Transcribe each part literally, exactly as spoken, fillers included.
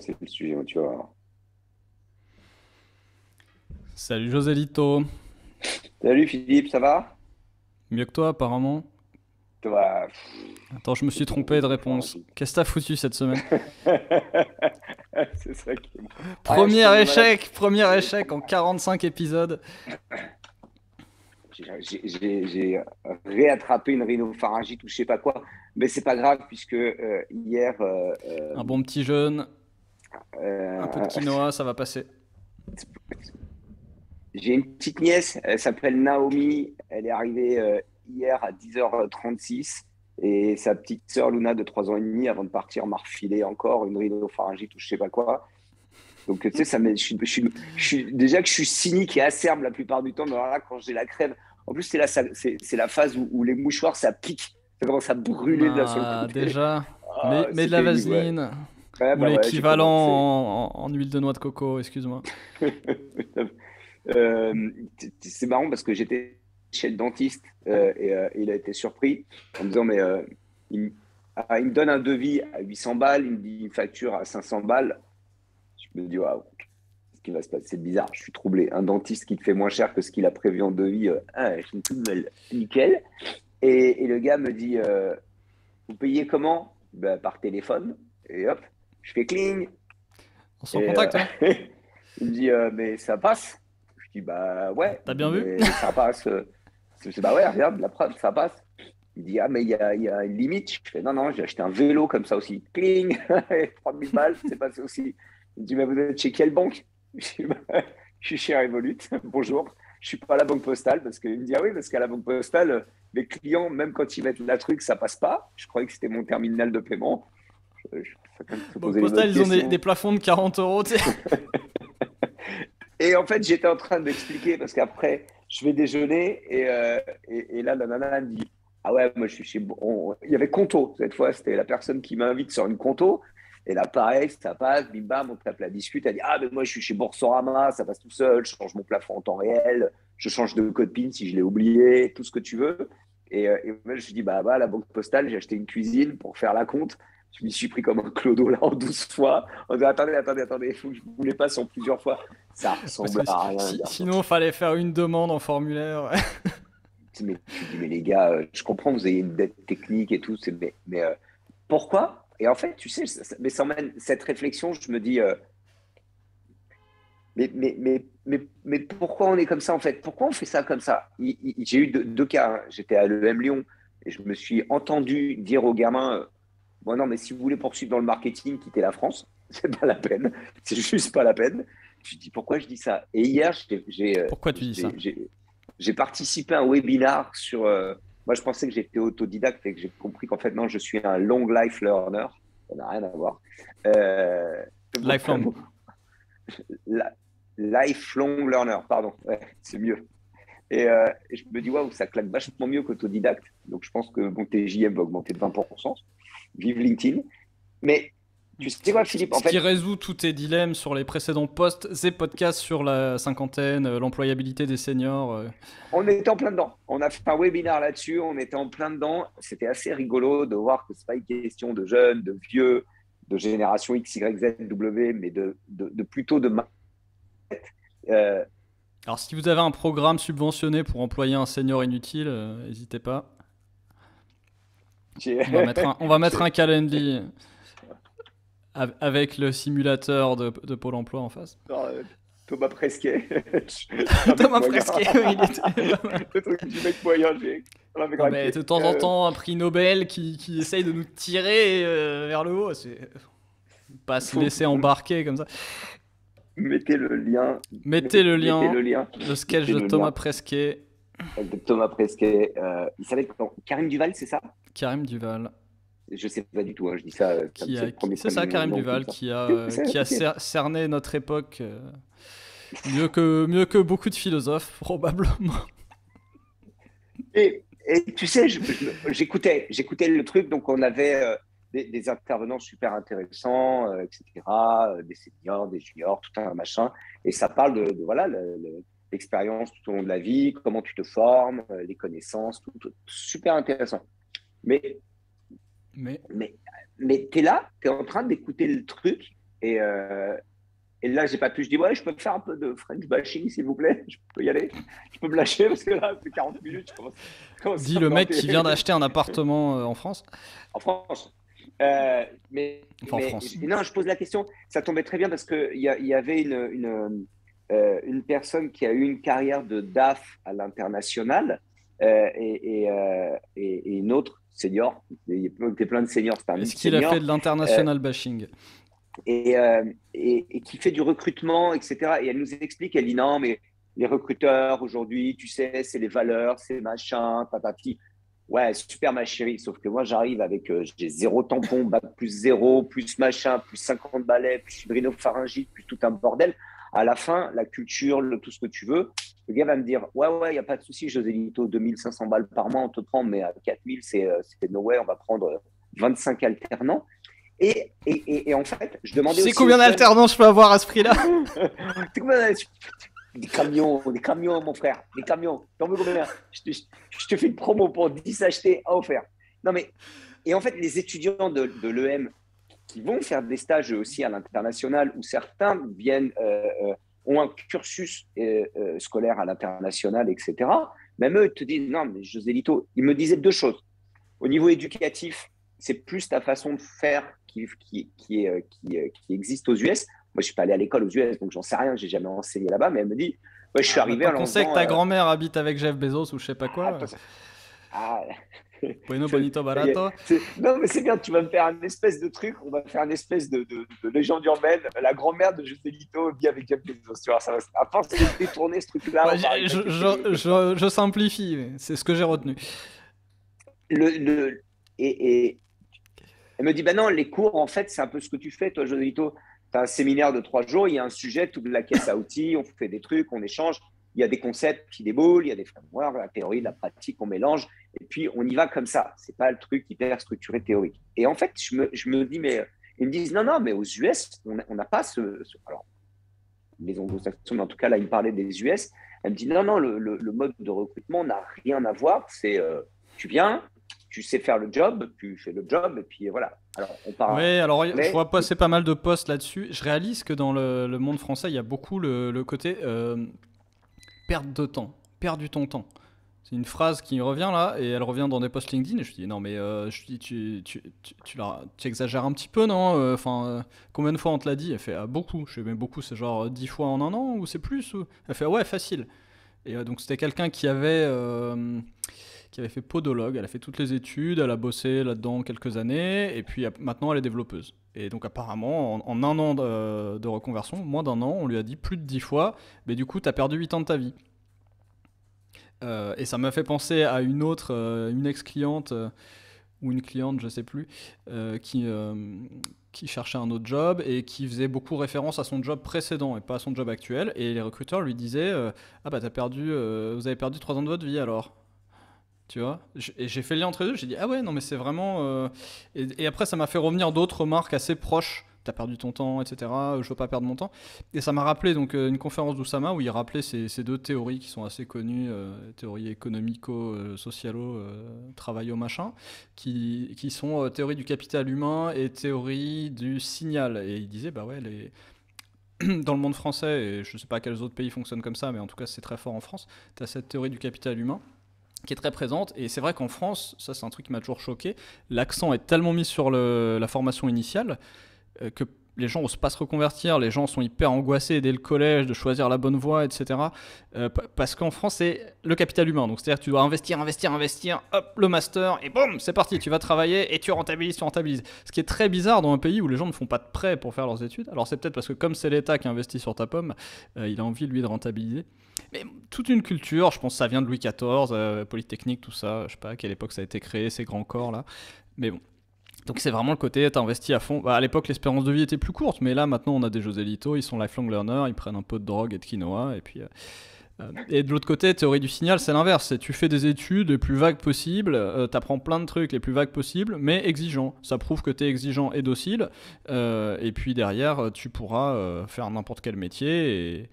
C'est le sujet, tu vois. Salut José Lito. Salut Philippe, ça va? Mieux que toi apparemment. Toi. Pff, Attends, je me suis trompé de réponse. Qu'est-ce que t'as foutu cette semaine? C'est ça qui est bon. Premier ouais, échec, premier échec en quarante-cinq épisodes. J'ai réattrapé une rhinopharyngite ou je sais pas quoi, mais c'est pas grave puisque euh, hier. Euh, Un bon petit jeûne. Euh, un peu de quinoa, ça va passer. J'ai une petite nièce, elle s'appelle Naomi, elle est arrivée euh, hier à dix heures trente-six et sa petite sœur Luna de trois ans et demi avant de partir m'a refilé encore une rhinopharyngite ou je sais pas quoi. Donc tu sais, ça je suis, je suis, je suis, déjà que je suis cynique et acerbe la plupart du temps, mais alors là quand j'ai la crève, en plus c'est la, c'est la phase où, où les mouchoirs ça pique, ça commence à brûler ah, de la seule côté. Déjà, ah, mais, mais de la vaseline. Ouais. Ouais, bah ou l'équivalent ouais, en, en, en huile de noix de coco, excuse-moi. euh, c'est marrant parce que j'étais chez le dentiste euh, et euh, il a été surpris en me disant mais euh, il, ah, il me donne un devis à huit cents balles, il me dit une facture à cinq cents balles. Je me dis waouh, qu'est-ce qui va se passer? C'est bizarre, je suis troublé. Un dentiste qui te fait moins cher que ce qu'il a prévu en devis, euh, ah, je me dis, nickel. Et, et le gars me dit euh, vous payez comment? Ben, par téléphone. Et hop. Je fais cling. On s'en contacte. Euh, hein. Il me dit, euh, mais ça passe. Je dis, bah ouais. T'as bien vu? Ça passe. Je dis, bah ouais, regarde, la preuve, ça passe. Il me dit, ah, mais il y a, y a une limite. Je fais, non, non, j'ai acheté un vélo comme ça aussi. Cling. trois mille balles, c'est passé aussi. Il me dit, mais vous êtes chez quelle banque? Je dis, bah, je suis chez Revolut. Bonjour. Je suis pas à la banque postale parce qu'il me dit, ah oui, parce qu'à la banque postale, mes clients, même quand ils mettent la truc, ça passe pas. Je croyais que c'était mon terminal de paiement. Je, je, Bon, postal, ils ont des, des plafonds de quarante euros. Et en fait, j'étais en train d'expliquer parce qu'après, je vais déjeuner et, euh, et, et là, la nana me dit ah ouais, moi je suis chez. Bon, il y avait Conto cette fois, c'était la personne qui m'invite sur une Conto. Et là, pareil, ça passe, bim bam, on tape la discute. Elle dit ah, mais moi je suis chez Boursorama, ça passe tout seul, je change mon plafond en temps réel, je change de code PIN si je l'ai oublié, tout ce que tu veux. Et, et moi, je dis bah, bah, la banque postale, j'ai acheté une cuisine pour faire la compte. Je m'y suis pris comme un clodo là en douze fois. On dit attendez, attendez, attendez, il faut que je vous les passe en plusieurs fois. Ça ressemble à rien. Si, sinon, il fallait faire une demande en formulaire. Ouais. Mais, je dis, mais les gars, je comprends, vous avez une dette technique et tout, mais, mais euh, pourquoi? Et en fait, tu sais, ça, mais sans même cette réflexion, je me dis euh, mais, mais, mais, mais, mais pourquoi on est comme ça en fait? Pourquoi on fait ça comme ça? J'ai eu deux, deux cas. Hein. J'étais à l'E M Lyon et je me suis entendu dire aux gamins. Euh, Bon, non, mais si vous voulez poursuivre dans le marketing, quittez la France, c'est pas la peine, c'est juste pas la peine. Je dis pourquoi je dis ça. Et hier, j'ai. Pourquoi tu dis ça? J'ai participé à un webinar sur. Euh, moi, je pensais que j'étais autodidacte et que j'ai compris qu'en fait, non, je suis un long life learner. Ça n'a rien à voir. Euh, Lifelong. La, lifelong learner, pardon, ouais, c'est mieux. Et, euh, et je me dis, waouh, ça claque vachement mieux qu'autodidacte. Donc, je pense que mon T J M va augmenter de vingt pour cent. Vive LinkedIn. Mais tu sais quoi, Philippe, en fait... Ce qui résout tous tes dilemmes sur les précédents posts, ces podcasts sur la cinquantaine, l'employabilité des seniors. Euh... On était en plein dedans. On a fait un webinaire là-dessus. On était en plein dedans. C'était assez rigolo de voir que ce n'est pas une question de jeunes, de vieux, de génération X, Y, Z, W, mais de, de, de plutôt de... Euh... Alors, si vous avez un programme subventionné pour employer un senior inutile, euh, n'hésitez pas. On va mettre un, on va mettre un calendrier avec le simulateur de, de Pôle emploi en face. Non, euh, Thomas Presquet. Thomas Presquet, oui, il était. Le truc du mec moyen, j'ai. Mais de temps en temps, un prix Nobel qui, qui essaye de nous tirer euh, vers le haut. C'est pas se laisser embarquer comme ça. Mettez le lien. Mettez le lien. Mettez le lien. Le sketch de Thomas Presquet. De Thomas Presquet. Euh, il s'appelle Karim Duval, c'est ça? Karim Duval. Je sais pas du tout, hein, je dis ça. C'est ça, Karim Duval, qui a, euh, qui a cerné notre époque euh, mieux, que, mieux que beaucoup de philosophes, probablement. Et, et tu sais, j'écoutais le truc, donc on avait euh, des, des intervenants super intéressants, euh, et cetera, euh, des seniors, des juniors, tout un machin, et ça parle de, de voilà, le, le, l'expérience tout au long de la vie, comment tu te formes, les connaissances, tout, tout super intéressant. Mais, mais... mais, mais tu es là, tu es en train d'écouter le truc Et, euh, et là, j'ai pas pu. Je dis, ouais, je peux faire un peu de French bashing, s'il vous plaît. Je peux y aller. Je peux me lâcher parce que là, depuis quarante minutes, je commence. Je commence Dis le mec qui vient d'acheter un appartement euh, en France. En France. Euh, mais, enfin, mais en France. Non, je pose la question. Ça tombait très bien parce qu'il y, y avait une, une, euh, une personne qui a eu une carrière de D A F à l'international euh, et, et, euh, et, et une autre senior. Il était plein de seniors. Est-ce qu'il a fait de l'international euh, bashing? Et, euh, et, et qui fait du recrutement, et cetera. Et elle nous explique, elle dit non, mais les recruteurs aujourd'hui, tu sais, c'est les valeurs, c'est machin, patati. Ouais, super ma chérie, sauf que moi j'arrive avec, euh, j'ai zéro tampon, bac plus zéro, plus machin, plus cinquante balais, plus rhinopharyngite, plus tout un bordel. À la fin, la culture, le, tout ce que tu veux, le gars va me dire, ouais, ouais, il n'y a pas de souci, José Lito, deux mille cinq cents balles par mois, on te prend, mais à quatre mille, c'est nowhere, on va prendre vingt-cinq alternants. Et, et, et, et en fait, je demandais aussi… Tu sais combien d'alternants je peux avoir à ce prix-là? Des camions, des camions, mon frère, des camions. T'en veux combien? je te, je, je te fais une promo pour dix achetés à offert. Non mais, et en fait, les étudiants de, de l'E M qui vont faire des stages aussi à l'international, où certains viennent, euh, euh, ont un cursus euh, euh, scolaire à l'international, et cetera. Même eux, ils te disent, non mais José Lito, ils me disaient deux choses. Au niveau éducatif, c'est plus ta façon de faire qui, qui, qui, est, qui, qui existe aux U S. Moi, je ne suis pas allé à l'école aux U S, donc j'en sais rien, je n'ai jamais enseigné là-bas, mais elle me dit, moi, je suis ah, arrivé à l'enfant… On sait que ta euh... grand-mère habite avec Jeff Bezos ou je ne sais pas quoi. Ah, ah. Bueno, bonito, barato. Non, mais c'est bien, tu vas me faire un espèce de truc, on va faire une espèce de, de, de légende urbaine. La grand-mère de José Lito vit avec Jeff Bezos. Tu vois, ça va, à force de détourner ce truc-là… Ouais, je, je, je, je simplifie, c'est ce que j'ai retenu. Le, le, et, et... Elle me dit, ben non, les cours, en fait, c'est un peu ce que tu fais, toi, José Lito. Tu as un séminaire de trois jours, il y a un sujet, toute la caisse à outils, on fait des trucs, on échange, il y a des concepts qui déboulent, il y a des frameworks, la théorie, la pratique, on mélange, et puis on y va comme ça. Ce n'est pas le truc hyper structuré théorique. Et en fait, je me, je me dis, mais ils me disent, non, non, mais aux U S, on n'a pas ce, ce… Alors, les anglo-saxons, mais en tout cas, là, ils me parlaient des U S. Elle me dit, non, non, le, le, le mode de recrutement n'a rien à voir, c'est euh, tu viens… Tu sais faire le job, tu fais le job, et puis voilà. Alors, on part. Oui, alors mais... je vois passer pas mal de posts là-dessus. Je réalise que dans le, le monde français, il y a beaucoup le, le côté euh, perte de temps, perdu ton temps. C'est une phrase qui revient là, et elle revient dans des posts LinkedIn. Et je dis non, mais euh, je dis, tu, tu, tu, tu, la, tu exagères un petit peu, non? Enfin, euh, euh, combien de fois on te l'a dit? Elle fait ah, beaucoup. Je dis mais beaucoup, c'est genre dix fois en un an, ou c'est plus ou... Elle fait ouais, facile. Et euh, donc, c'était quelqu'un qui avait. Euh, qui avait fait podologue, elle a fait toutes les études, elle a bossé là-dedans quelques années, et puis maintenant elle est développeuse. Et donc apparemment, en, en un an de, de reconversion, moins d'un an, on lui a dit plus de dix fois, mais du coup, tu as perdu huit ans de ta vie. Euh, et ça m'a fait penser à une autre, euh, une ex-cliente, euh, ou une cliente, je ne sais plus, euh, qui, euh, qui cherchait un autre job et qui faisait beaucoup référence à son job précédent et pas à son job actuel. Et les recruteurs lui disaient euh, « Ah bah, t'as perdu, euh, vous avez perdu trois ans de votre vie alors ?» Tu vois, et j'ai fait le lien entre les deux, j'ai dit ah ouais, non mais c'est vraiment. Euh... Et, et après, ça m'a fait revenir d'autres remarques assez proches. T'as perdu ton temps, et cetera. Je veux pas perdre mon temps. Et ça m'a rappelé donc une conférence d'Oussama où il rappelait ces, ces deux théories qui sont assez connues, euh, théorie économico-socialo, euh, travaillo machin, qui, qui sont euh, théorie du capital humain et théorie du signal. Et il disait bah ouais, les. Dans le monde français, et je sais pas quels autres pays fonctionnent comme ça, mais en tout cas c'est très fort en France, t'as cette théorie du capital humain qui est très présente, et c'est vrai qu'en France, ça c'est un truc qui m'a toujours choqué, l'accent est tellement mis sur le, la formation initiale euh, que les gens n'osent pas se reconvertir, les gens sont hyper angoissés dès le collège de choisir la bonne voie, et cetera. Euh, parce qu'en France, c'est le capital humain, donc c'est-à-dire que tu dois investir, investir, investir, hop, le master, et boum, c'est parti, tu vas travailler, et tu rentabilises, tu rentabilises. Ce qui est très bizarre dans un pays où les gens ne font pas de prêts pour faire leurs études, alors c'est peut-être parce que comme c'est l'État qui investit sur ta pomme, euh, il a envie, lui, de rentabiliser. Mais toute une culture, je pense que ça vient de Louis quatorze, euh, Polytechnique, tout ça, je sais pas à quelle époque ça a été créé, ces grands corps là. Mais bon, donc c'est vraiment le côté, t'as investi à fond. Bah, à l'époque, l'espérance de vie était plus courte, mais là maintenant on a des José Lito, ils sont lifelong learners, ils prennent un peu de drogue et de quinoa. Et puis, euh, euh, et de l'autre côté, théorie du signal, c'est l'inverse, c'est tu fais des études les plus vagues possibles, euh, t'apprends plein de trucs les plus vagues possibles, mais exigeants. Ça prouve que t'es exigeant et docile, euh, et puis derrière, tu pourras euh, faire n'importe quel métier et...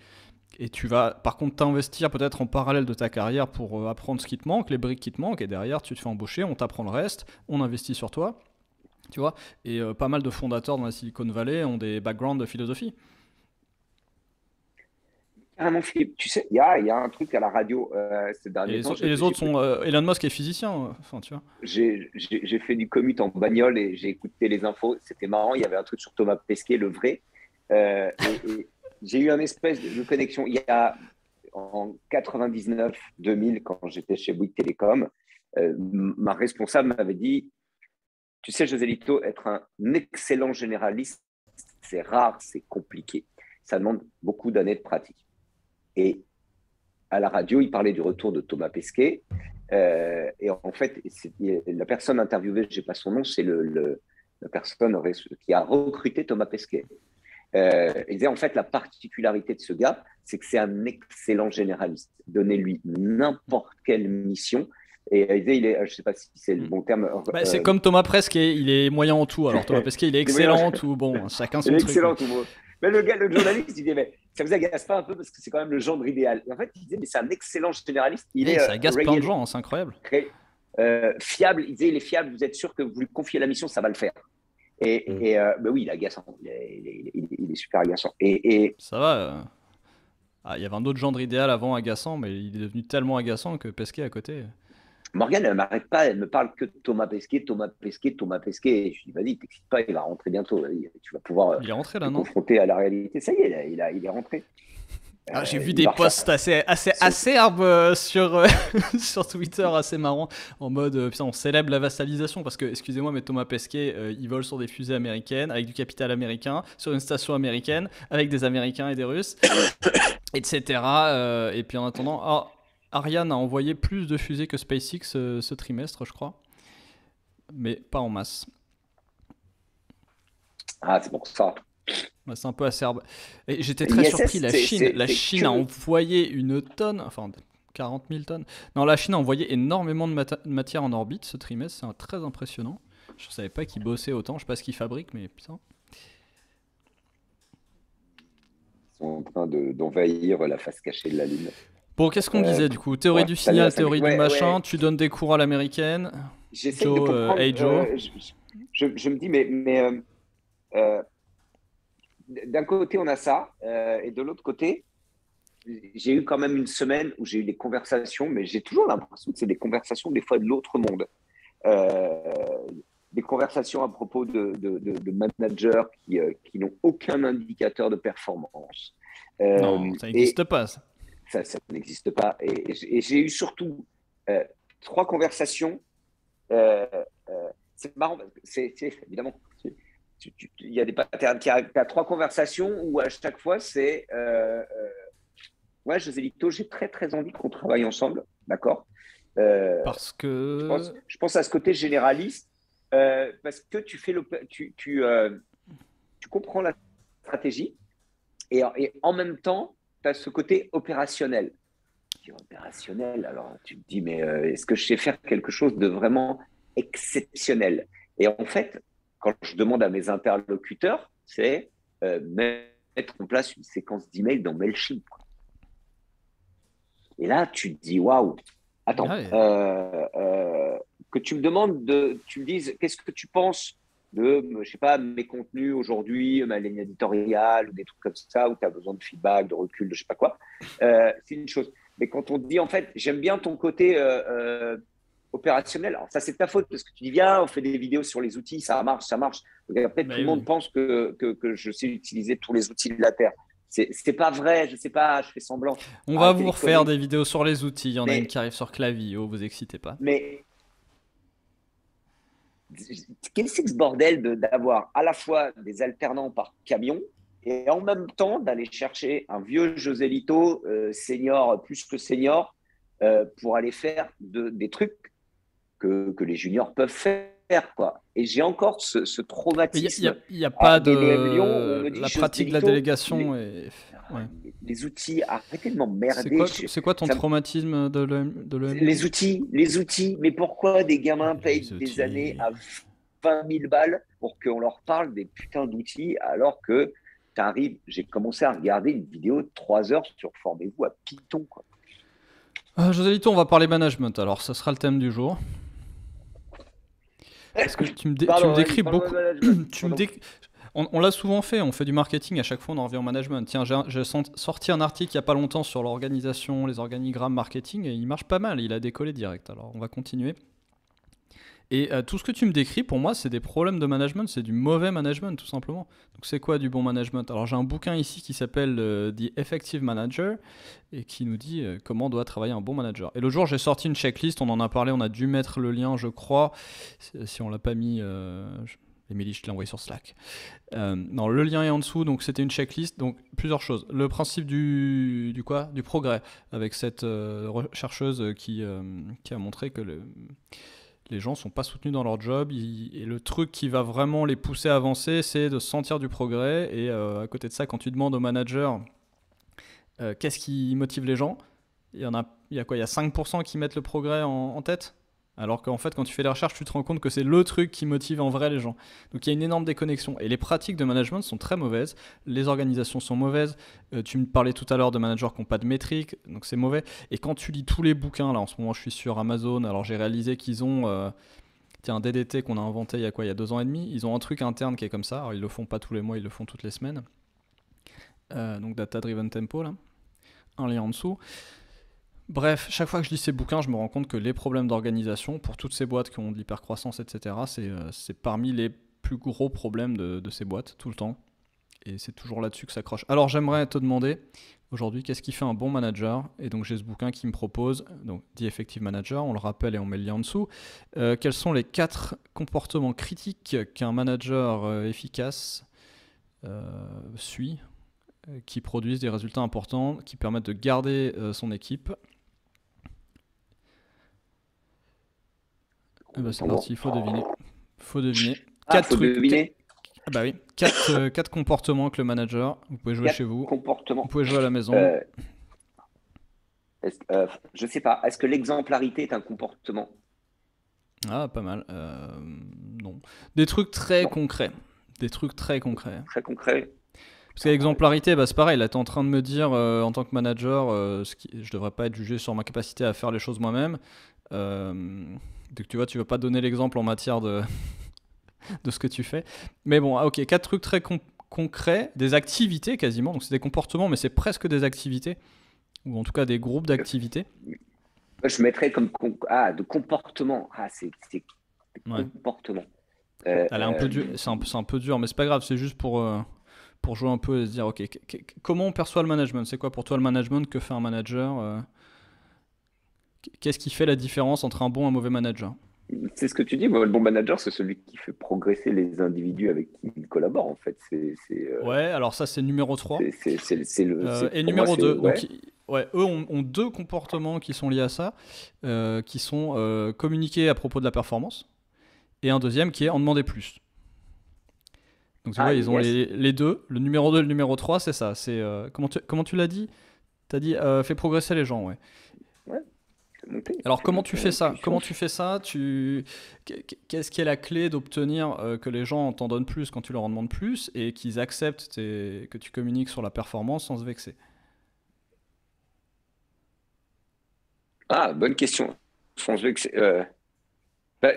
Et tu vas, par contre, t'investir peut-être en parallèle de ta carrière pour apprendre ce qui te manque, les briques qui te manquent, et derrière, tu te fais embaucher, on t'apprend le reste, on investit sur toi. tu vois. Et euh, pas mal de fondateurs dans la Silicon Valley ont des backgrounds de philosophie. Ah non, Philippe, tu sais, il y a, y a un truc à la radio euh, ces derniers et les temps. So et les autres sont... Euh, Elon Musk est physicien, enfin, tu vois. J'ai fait du commute en bagnole et j'ai écouté les infos. C'était marrant, il y avait un truc sur Thomas Pesquet, le vrai. Euh, et, et j'ai eu un espèce de connexion. Il y a en quatre-vingt-dix-neuf deux mille, quand j'étais chez Bouygues Télécom, euh, ma responsable m'avait dit, tu sais, José Lito, être un excellent généraliste, c'est rare, c'est compliqué. Ça demande beaucoup d'années de pratique. Et à la radio, il parlait du retour de Thomas Pesquet. Euh, et en fait, la personne interviewée, je n'ai pas son nom, c'est le, le, la personne qui a recruté Thomas Pesquet. Euh, il disait, en fait, la particularité de ce gars, c'est que c'est un excellent généraliste. Donnez-lui n'importe quelle mission. Et il disait, il est, je ne sais pas si c'est le bon terme. Bah, euh, c'est comme Thomas Pesquet, il est moyen en tout. Alors Thomas Pesquet, il est excellent en tout. Bon, chacun son truc. Excellent en tout. Mais le, gars, le journaliste, il disait, mais ça vous agace pas un peu parce que c'est quand même le genre idéal. Et en fait, il disait, mais c'est un excellent généraliste. Il hey, est, ça agace euh, plein de gens, c'est incroyable. Euh, fiable, il disait, il est fiable, vous êtes sûr que vous lui confiez la mission, ça va le faire. Et, mm. et euh, bah oui, il est agaçant, il est, il est, il est super agaçant. Et, et... Ça va. Euh... Ah, il y avait un autre genre idéal avant agaçant, mais il est devenu tellement agaçant que Pesquet à côté. Morgane, elle ne m'arrête pas, elle me parle que de Thomas Pesquet, Thomas Pesquet, Thomas Pesquet. Je lui dis, vas-y, t'excites pas, il va rentrer bientôt. Tu vas pouvoir il est rentré, là, te non confronter à la réalité. Ça y est, là, il, a, il est rentré. Ah, euh, j'ai vu des posts ça. assez, assez acerbes euh, sur, euh, sur Twitter, assez marrants, en mode euh, putain, on célèbre la vassalisation. Parce que, excusez-moi, mais Thomas Pesquet, euh, il vole sur des fusées américaines, avec du capital américain, sur une station américaine, avec des Américains et des Russes, et cetera. Euh, et puis en attendant. Oh, Ariane a envoyé plus de fusées que SpaceX euh, ce trimestre, je crois. Mais pas en masse. Ah, c'est pour ça. Ouais, c'est un peu acerbe. J'étais très I S S, surpris. La Chine, la Chine a envoyé une tonne, enfin quarante mille tonnes. Non, la Chine a envoyé énormément de, mat de matière en orbite ce trimestre. C'est très impressionnant. Je ne savais pas qu'ils bossaient autant. Je ne sais pas ce qu'ils fabriquent, mais putain. Ils sont en train d'envahir de, la face cachée de la Lune. Bon, qu'est-ce qu'on euh, disait du coup? Théorie ouais, du signal, théorie ouais, du machin, ouais. Tu donnes des cours à l'américaine. J'essaie de comprendre. Hey Joe. Euh, je, je, je me dis, mais, mais euh, euh, d'un côté, on a ça, euh, et de l'autre côté, j'ai eu quand même une semaine où j'ai eu des conversations, mais j'ai toujours l'impression que c'est des conversations des fois de l'autre monde. Euh, des conversations à propos de, de, de, de managers qui, euh, qui n'ont aucun indicateur de performance. Euh, non, ça n'existe pas, ça. Ça, ça n'existe pas. Et, et j'ai eu surtout euh, trois conversations. Euh, euh, c'est marrant, parce que c'est, c'est, évidemment, il y a des patterns. Tu as trois conversations où à chaque fois, c'est euh, euh, ouais, José Lito, j'ai très, très envie qu'on travaille ensemble. D'accord euh, Parce que. Je pense, je pense à ce côté généraliste, euh, parce que tu, fais le, tu, tu, euh, tu comprends la stratégie et, et en même temps, tu as ce côté opérationnel. Opérationnel, alors tu te dis, mais euh, est-ce que je sais faire quelque chose de vraiment exceptionnel? Et en fait, quand je demande à mes interlocuteurs, c'est euh, mettre en place une séquence d'emails dans Mailchimp. Et là, tu te dis, waouh, attends, ouais. euh, euh, que tu me demandes, de, tu me dises, qu'est-ce que tu penses de, je ne sais pas, mes contenus aujourd'hui, ma ligne éditoriale, ou des trucs comme ça, où tu as besoin de feedback, de recul, de je ne sais pas quoi. Euh, c'est une chose. Mais quand on te dit, en fait, j'aime bien ton côté euh, euh, opérationnel. Alors, ça, c'est ta faute, parce que tu dis, viens, on fait des vidéos sur les outils, ça marche, ça marche. Donc, après, tout le oui. monde pense que, que, que je sais utiliser tous les outils de la Terre. C'est pas vrai, je sais pas, je fais semblant. On ah, va vous refaire des vidéos sur les outils. Il y en mais, a une qui arrive sur Klaviyo, vous excitez pas. Mais... Quel est ce bordel d'avoir à la fois des alternants par camion et en même temps d'aller chercher un vieux José Lito, euh, senior, plus que senior, euh, pour aller faire de, des trucs que, que les juniors peuvent faire. Quoi. Et j'ai encore ce, ce traumatisme. Il n'y a, a, a pas de Lyon, la pratique de la délégation. Les, et... ouais. les outils, arrêtez de m'emmerder. C'est quoi, quoi ton ça... traumatisme de l'E M I? Les outils, les outils. Mais pourquoi des gamins payent les des outils. Années à vingt mille balles pour qu'on leur parle des putains d'outils alors que tu arrives. J'ai commencé à regarder une vidéo de trois heures sur Formez-vous à Python. Quoi. Euh, José Lito, on va parler management. Alors, ça sera le thème du jour. Parce que tu me, dé Pardon, tu me décris ouais, beaucoup. Tu me dé on on l'a souvent fait, on fait du marketing, à chaque fois on en revient au management. Tiens, j'ai sorti un article il n'y a pas longtemps sur l'organisation, les organigrammes marketing, et il marche pas mal, il a décollé direct. Alors on va continuer. Et euh, tout ce que tu me décris, pour moi, c'est des problèmes de management, c'est du mauvais management, tout simplement. Donc, c'est quoi du bon management? Alors, j'ai un bouquin ici qui s'appelle euh, The Effective Manager et qui nous dit euh, comment doit travailler un bon manager. Et l'autre jour, j'ai sorti une checklist, on en a parlé, on a dû mettre le lien, je crois, si on ne l'a pas mis... Euh, je... Émilie, je te l'ai envoyé sur Slack. Euh, non, le lien est en dessous, donc c'était une checklist. Donc, plusieurs choses. Le principe du, du quoi? Du progrès, avec cette euh, chercheuse qui, euh, qui a montré que... le les gens ne sont pas soutenus dans leur job, ils, et le truc qui va vraiment les pousser à avancer, c'est de sentir du progrès. Et euh, à côté de ça, quand tu demandes au manager euh, qu'est-ce qui motive les gens, il y en a, il y a quoi, il y a cinq pour cent qui mettent le progrès en, en tête, alors qu'en fait, quand tu fais les recherches, tu te rends compte que c'est le truc qui motive en vrai les gens. Donc il y a une énorme déconnexion, et les pratiques de management sont très mauvaises, les organisations sont mauvaises, euh, tu me parlais tout à l'heure de managers qui n'ont pas de métriques, donc c'est mauvais. Et quand tu lis tous les bouquins, là en ce moment je suis sur Amazon, alors j'ai réalisé qu'ils ont euh, tiens, un D D T qu'on a inventé il y a quoi, il y a deux ans et demi, ils ont un truc interne qui est comme ça, alors ils le font pas tous les mois, ils le font toutes les semaines, euh, donc Data Driven Tempo, là, un lien en dessous. Bref, chaque fois que je lis ces bouquins, je me rends compte que les problèmes d'organisation, pour toutes ces boîtes qui ont de l'hypercroissance, et cetera, c'est euh, parmi les plus gros problèmes de, de ces boîtes, tout le temps. Et c'est toujours là-dessus que ça croche. Alors j'aimerais te demander, aujourd'hui, qu'est-ce qui fait un bon manager? Et donc j'ai ce bouquin qui me propose, donc The Effective Manager, on le rappelle et on met le lien en dessous. Euh, quels sont les quatre comportements critiques qu'un manager euh, efficace euh, suit, euh, qui produisent des résultats importants, qui permettent de garder euh, son équipe? Eh ben c'est parti, il faut deviner. Faut deviner. Ah, quatre faut trucs, deviner. Quatre, ah bah oui, quatre, euh, quatre comportements que le manager. Vous pouvez jouer quatre chez vous. Comportements. Vous pouvez jouer à la maison. Euh, euh, je sais pas. Est-ce que l'exemplarité est un comportement? Ah, pas mal. Euh, non. Des trucs très non. concrets. Des trucs très concrets. Très concrets. Parce que l'exemplarité, bah c'est pareil, là tu es en train de me dire euh, en tant que manager, euh, ce qui, je ne devrais pas être jugé sur ma capacité à faire les choses moi-même. Euh, donc tu vois, tu ne vas pas donner l'exemple en matière de, de ce que tu fais. Mais bon, ah, ok, quatre trucs très con concrets, des activités quasiment, donc c'est des comportements, mais c'est presque des activités, ou en tout cas des groupes d'activités. Je mettrais comme ah, de comportement, ah, c'est ouais. comportement. Euh, c'est un, euh... un, un peu dur, mais c'est pas grave, c'est juste pour... Euh... pour jouer un peu et se dire, ok, comment on perçoit le management? C'est quoi pour toi le management? Que fait un manager? euh, Qu'est-ce qui fait la différence entre un bon et un mauvais manager? C'est ce que tu dis, le bon manager, c'est celui qui fait progresser les individus avec qui il collabore, en fait. C'est, c'est, euh... Ouais, alors ça, c'est numéro trois. C'est, c'est, c'est le, euh, et numéro moi, deux. Ouais. Donc, ouais, eux ont, ont deux comportements qui sont liés à ça, euh, qui sont euh, communiquer à propos de la performance, et un deuxième qui est en demander plus. Donc tu ah, vois, ils ont yes. les, les deux, le numéro deux et le numéro trois, c'est ça. C'est, euh, comment tu, comment tu l'as dit? Tu as dit, euh, fais progresser les gens, ouais. Ouais. Monté, Alors comment tu, fais ça comment tu fais ça tu... Qu'est-ce qui est la clé d'obtenir euh, que les gens t'en donnent plus quand tu leur en demandes plus et qu'ils acceptent tes... que tu communiques sur la performance sans se vexer? Ah, bonne question. Sans se vexer... Euh... Bah,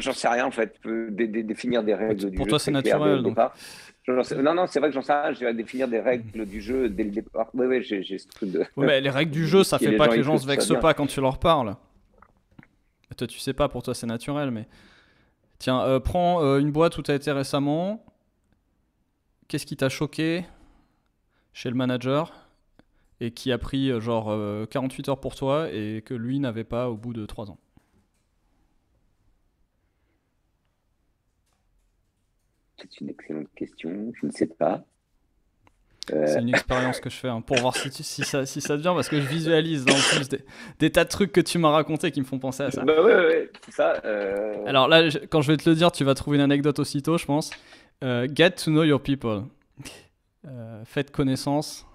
j'en sais rien en fait, dé dé définir des règles du jeu. Pour toi c'est naturel donc. Non, non, c'est vrai que j'en sais rien, je vais définir des règles du jeu dès le départ. Oui, oui, j'ai ce truc de... Ouais, mais les règles du jeu, ça fait pas que les gens se vexent pas quand tu leur parles. Toi tu sais pas, pour toi c'est naturel, mais... Tiens, euh, prends euh, une boîte où tu as été récemment. Qu'est-ce qui t'a choqué chez le manager et qui a pris euh, genre euh, quarante-huit heures pour toi et que lui n'avait pas au bout de trois ans? C'est une excellente question, je ne sais pas. Euh... C'est une expérience que je fais hein, pour voir si, tu, si, ça, si ça devient, parce que je visualise dans le plus des, des tas de trucs que tu m'as racontés qui me font penser à ça. Bah ouais, ouais, c'est ça. Euh... Alors là, je, quand je vais te le dire, tu vas trouver une anecdote aussitôt, je pense. Euh, get to know your people. Euh, faites connaissance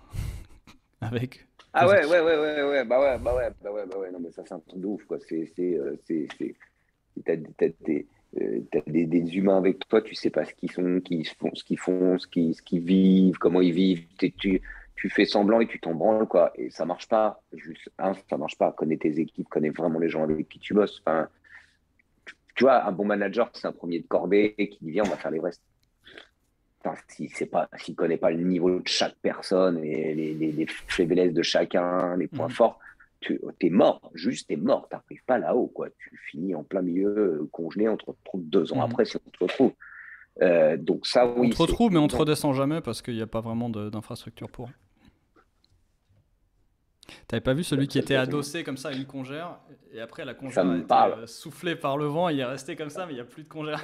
avec... Ah ouais, ouais, ouais, ouais, ouais, bah ouais, bah ouais, bah ouais, bah ouais, non mais ça c'est un truc de ouf, quoi. C'est... T'as des... Euh, t'as des, des humains avec toi, tu sais pas ce qu'ils sont, qui font, ce qu'ils font, ce qu'ils qu vivent, comment ils vivent. Tu, tu fais semblant et tu t'en branles, quoi. Et ça marche pas. Juste, hein, ça marche pas. Connais tes équipes, connais vraiment les gens avec qui tu bosses. Enfin, tu, Tu vois, un bon manager, c'est un premier de cordée qui dit viens, on va faire l'Everest. Enfin, s'il ne connaît pas le niveau de chaque personne, et les, les, les faiblesses de chacun, les points mmh. forts, tu es mort, juste tu es mort, tu n'arrives pas là-haut, quoi. Tu finis en plein milieu, congelé, on te retrouve deux ans mmh. après si on te retrouve. Euh, donc ça, oui, on te retrouve, mais on ne te redescend jamais parce qu'il n'y a pas vraiment d'infrastructure pour. T'avais pas vu celui qui était adossé comme ça à une congère et après la congère a été soufflée par le vent, il est resté comme ça mais il n'y a plus de congère.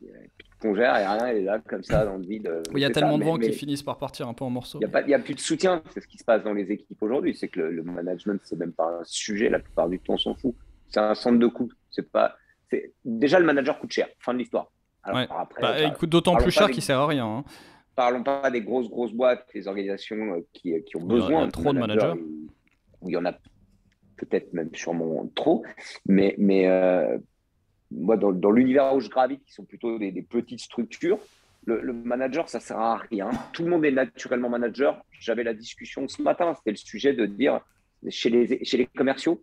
Il n'y a plus de congère et rien, il est là comme ça dans le vide. Il y a tellement de vents qui finissent par partir un peu en morceaux. Il n'y a, a plus de soutien, c'est ce qui se passe dans les équipes aujourd'hui, c'est que le, le management c'est même pas un sujet, la plupart du temps on s'en fout. C'est un centre de coût, c'est pas... Déjà le manager coûte cher, fin de l'histoire. Ouais. Bah, il coûte d'autant plus cher des... qu'il sert à rien. Hein. Parlons pas des grosses, grosses boîtes, des organisations qui, qui ont besoin de trop de managers. Où il y en a peut-être même sûrement trop. Mais, mais euh, moi, dans, dans l'univers où je gravite, qui sont plutôt des, des petites structures, le, le manager, ça ne sert à rien. Tout le monde est naturellement manager. J'avais la discussion ce matin, c'était le sujet de dire, chez les, chez les commerciaux,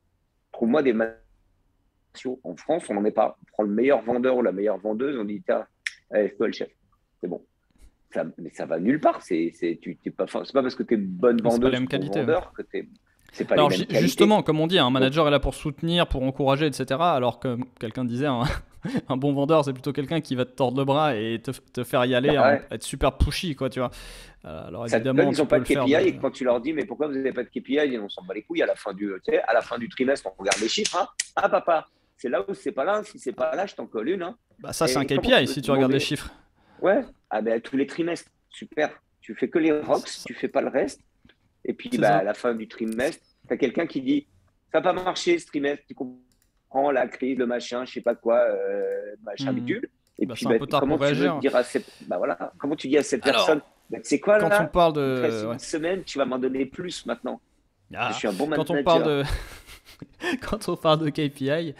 trouve-moi des commerciaux. En France, on n'en est pas. On prend le meilleur vendeur ou la meilleure vendeuse, on dit, tiens, c'est toi le chef, c'est bon. Ça, mais ça va nulle part, c'est pas, pas parce que tu es bonne vendeuse ou bon vendeur que tu es... Pas alors, les mêmes qualités. Justement, comme on dit, un manager est là pour soutenir, pour encourager, et cetera. Alors que quelqu'un disait, hein, un bon vendeur, c'est plutôt quelqu'un qui va te tordre le bras et te, te faire y aller, ah ouais. hein, être super pushy, quoi, tu vois. Alors évidemment, donne, ils n'ont pas de K P I de... et quand tu leur dis, mais pourquoi vous n'avez pas de K P I, on s'en bat les couilles à la fin du, tu sais, à la fin du trimestre, on regarde les chiffres. Hein. Ah papa, c'est là ou c'est pas là. Si c'est pas là, je t'en colle une. Hein. Bah ça, c'est un K P I si tu regardes les chiffres. Ouais, ah ben, tous les trimestres, super. Tu fais que les rocks, tu fais pas le reste. Et puis bah, à la fin du trimestre, tu as quelqu'un qui dit « ça n'a pas marché ce trimestre, tu comprends la crise, le machin, je ne sais pas quoi, euh, machin bidule. Mmh. » Et bah, puis bah, comment, tu dire à cette... bah, voilà. comment tu dis à cette Alors, personne bah, « c'est quoi quand là on parle de... Après, ouais. une semaine, tu vas m'en donner plus maintenant. Ah, je suis un bon manager. » Quand on parle de... Quand on parle de K P I,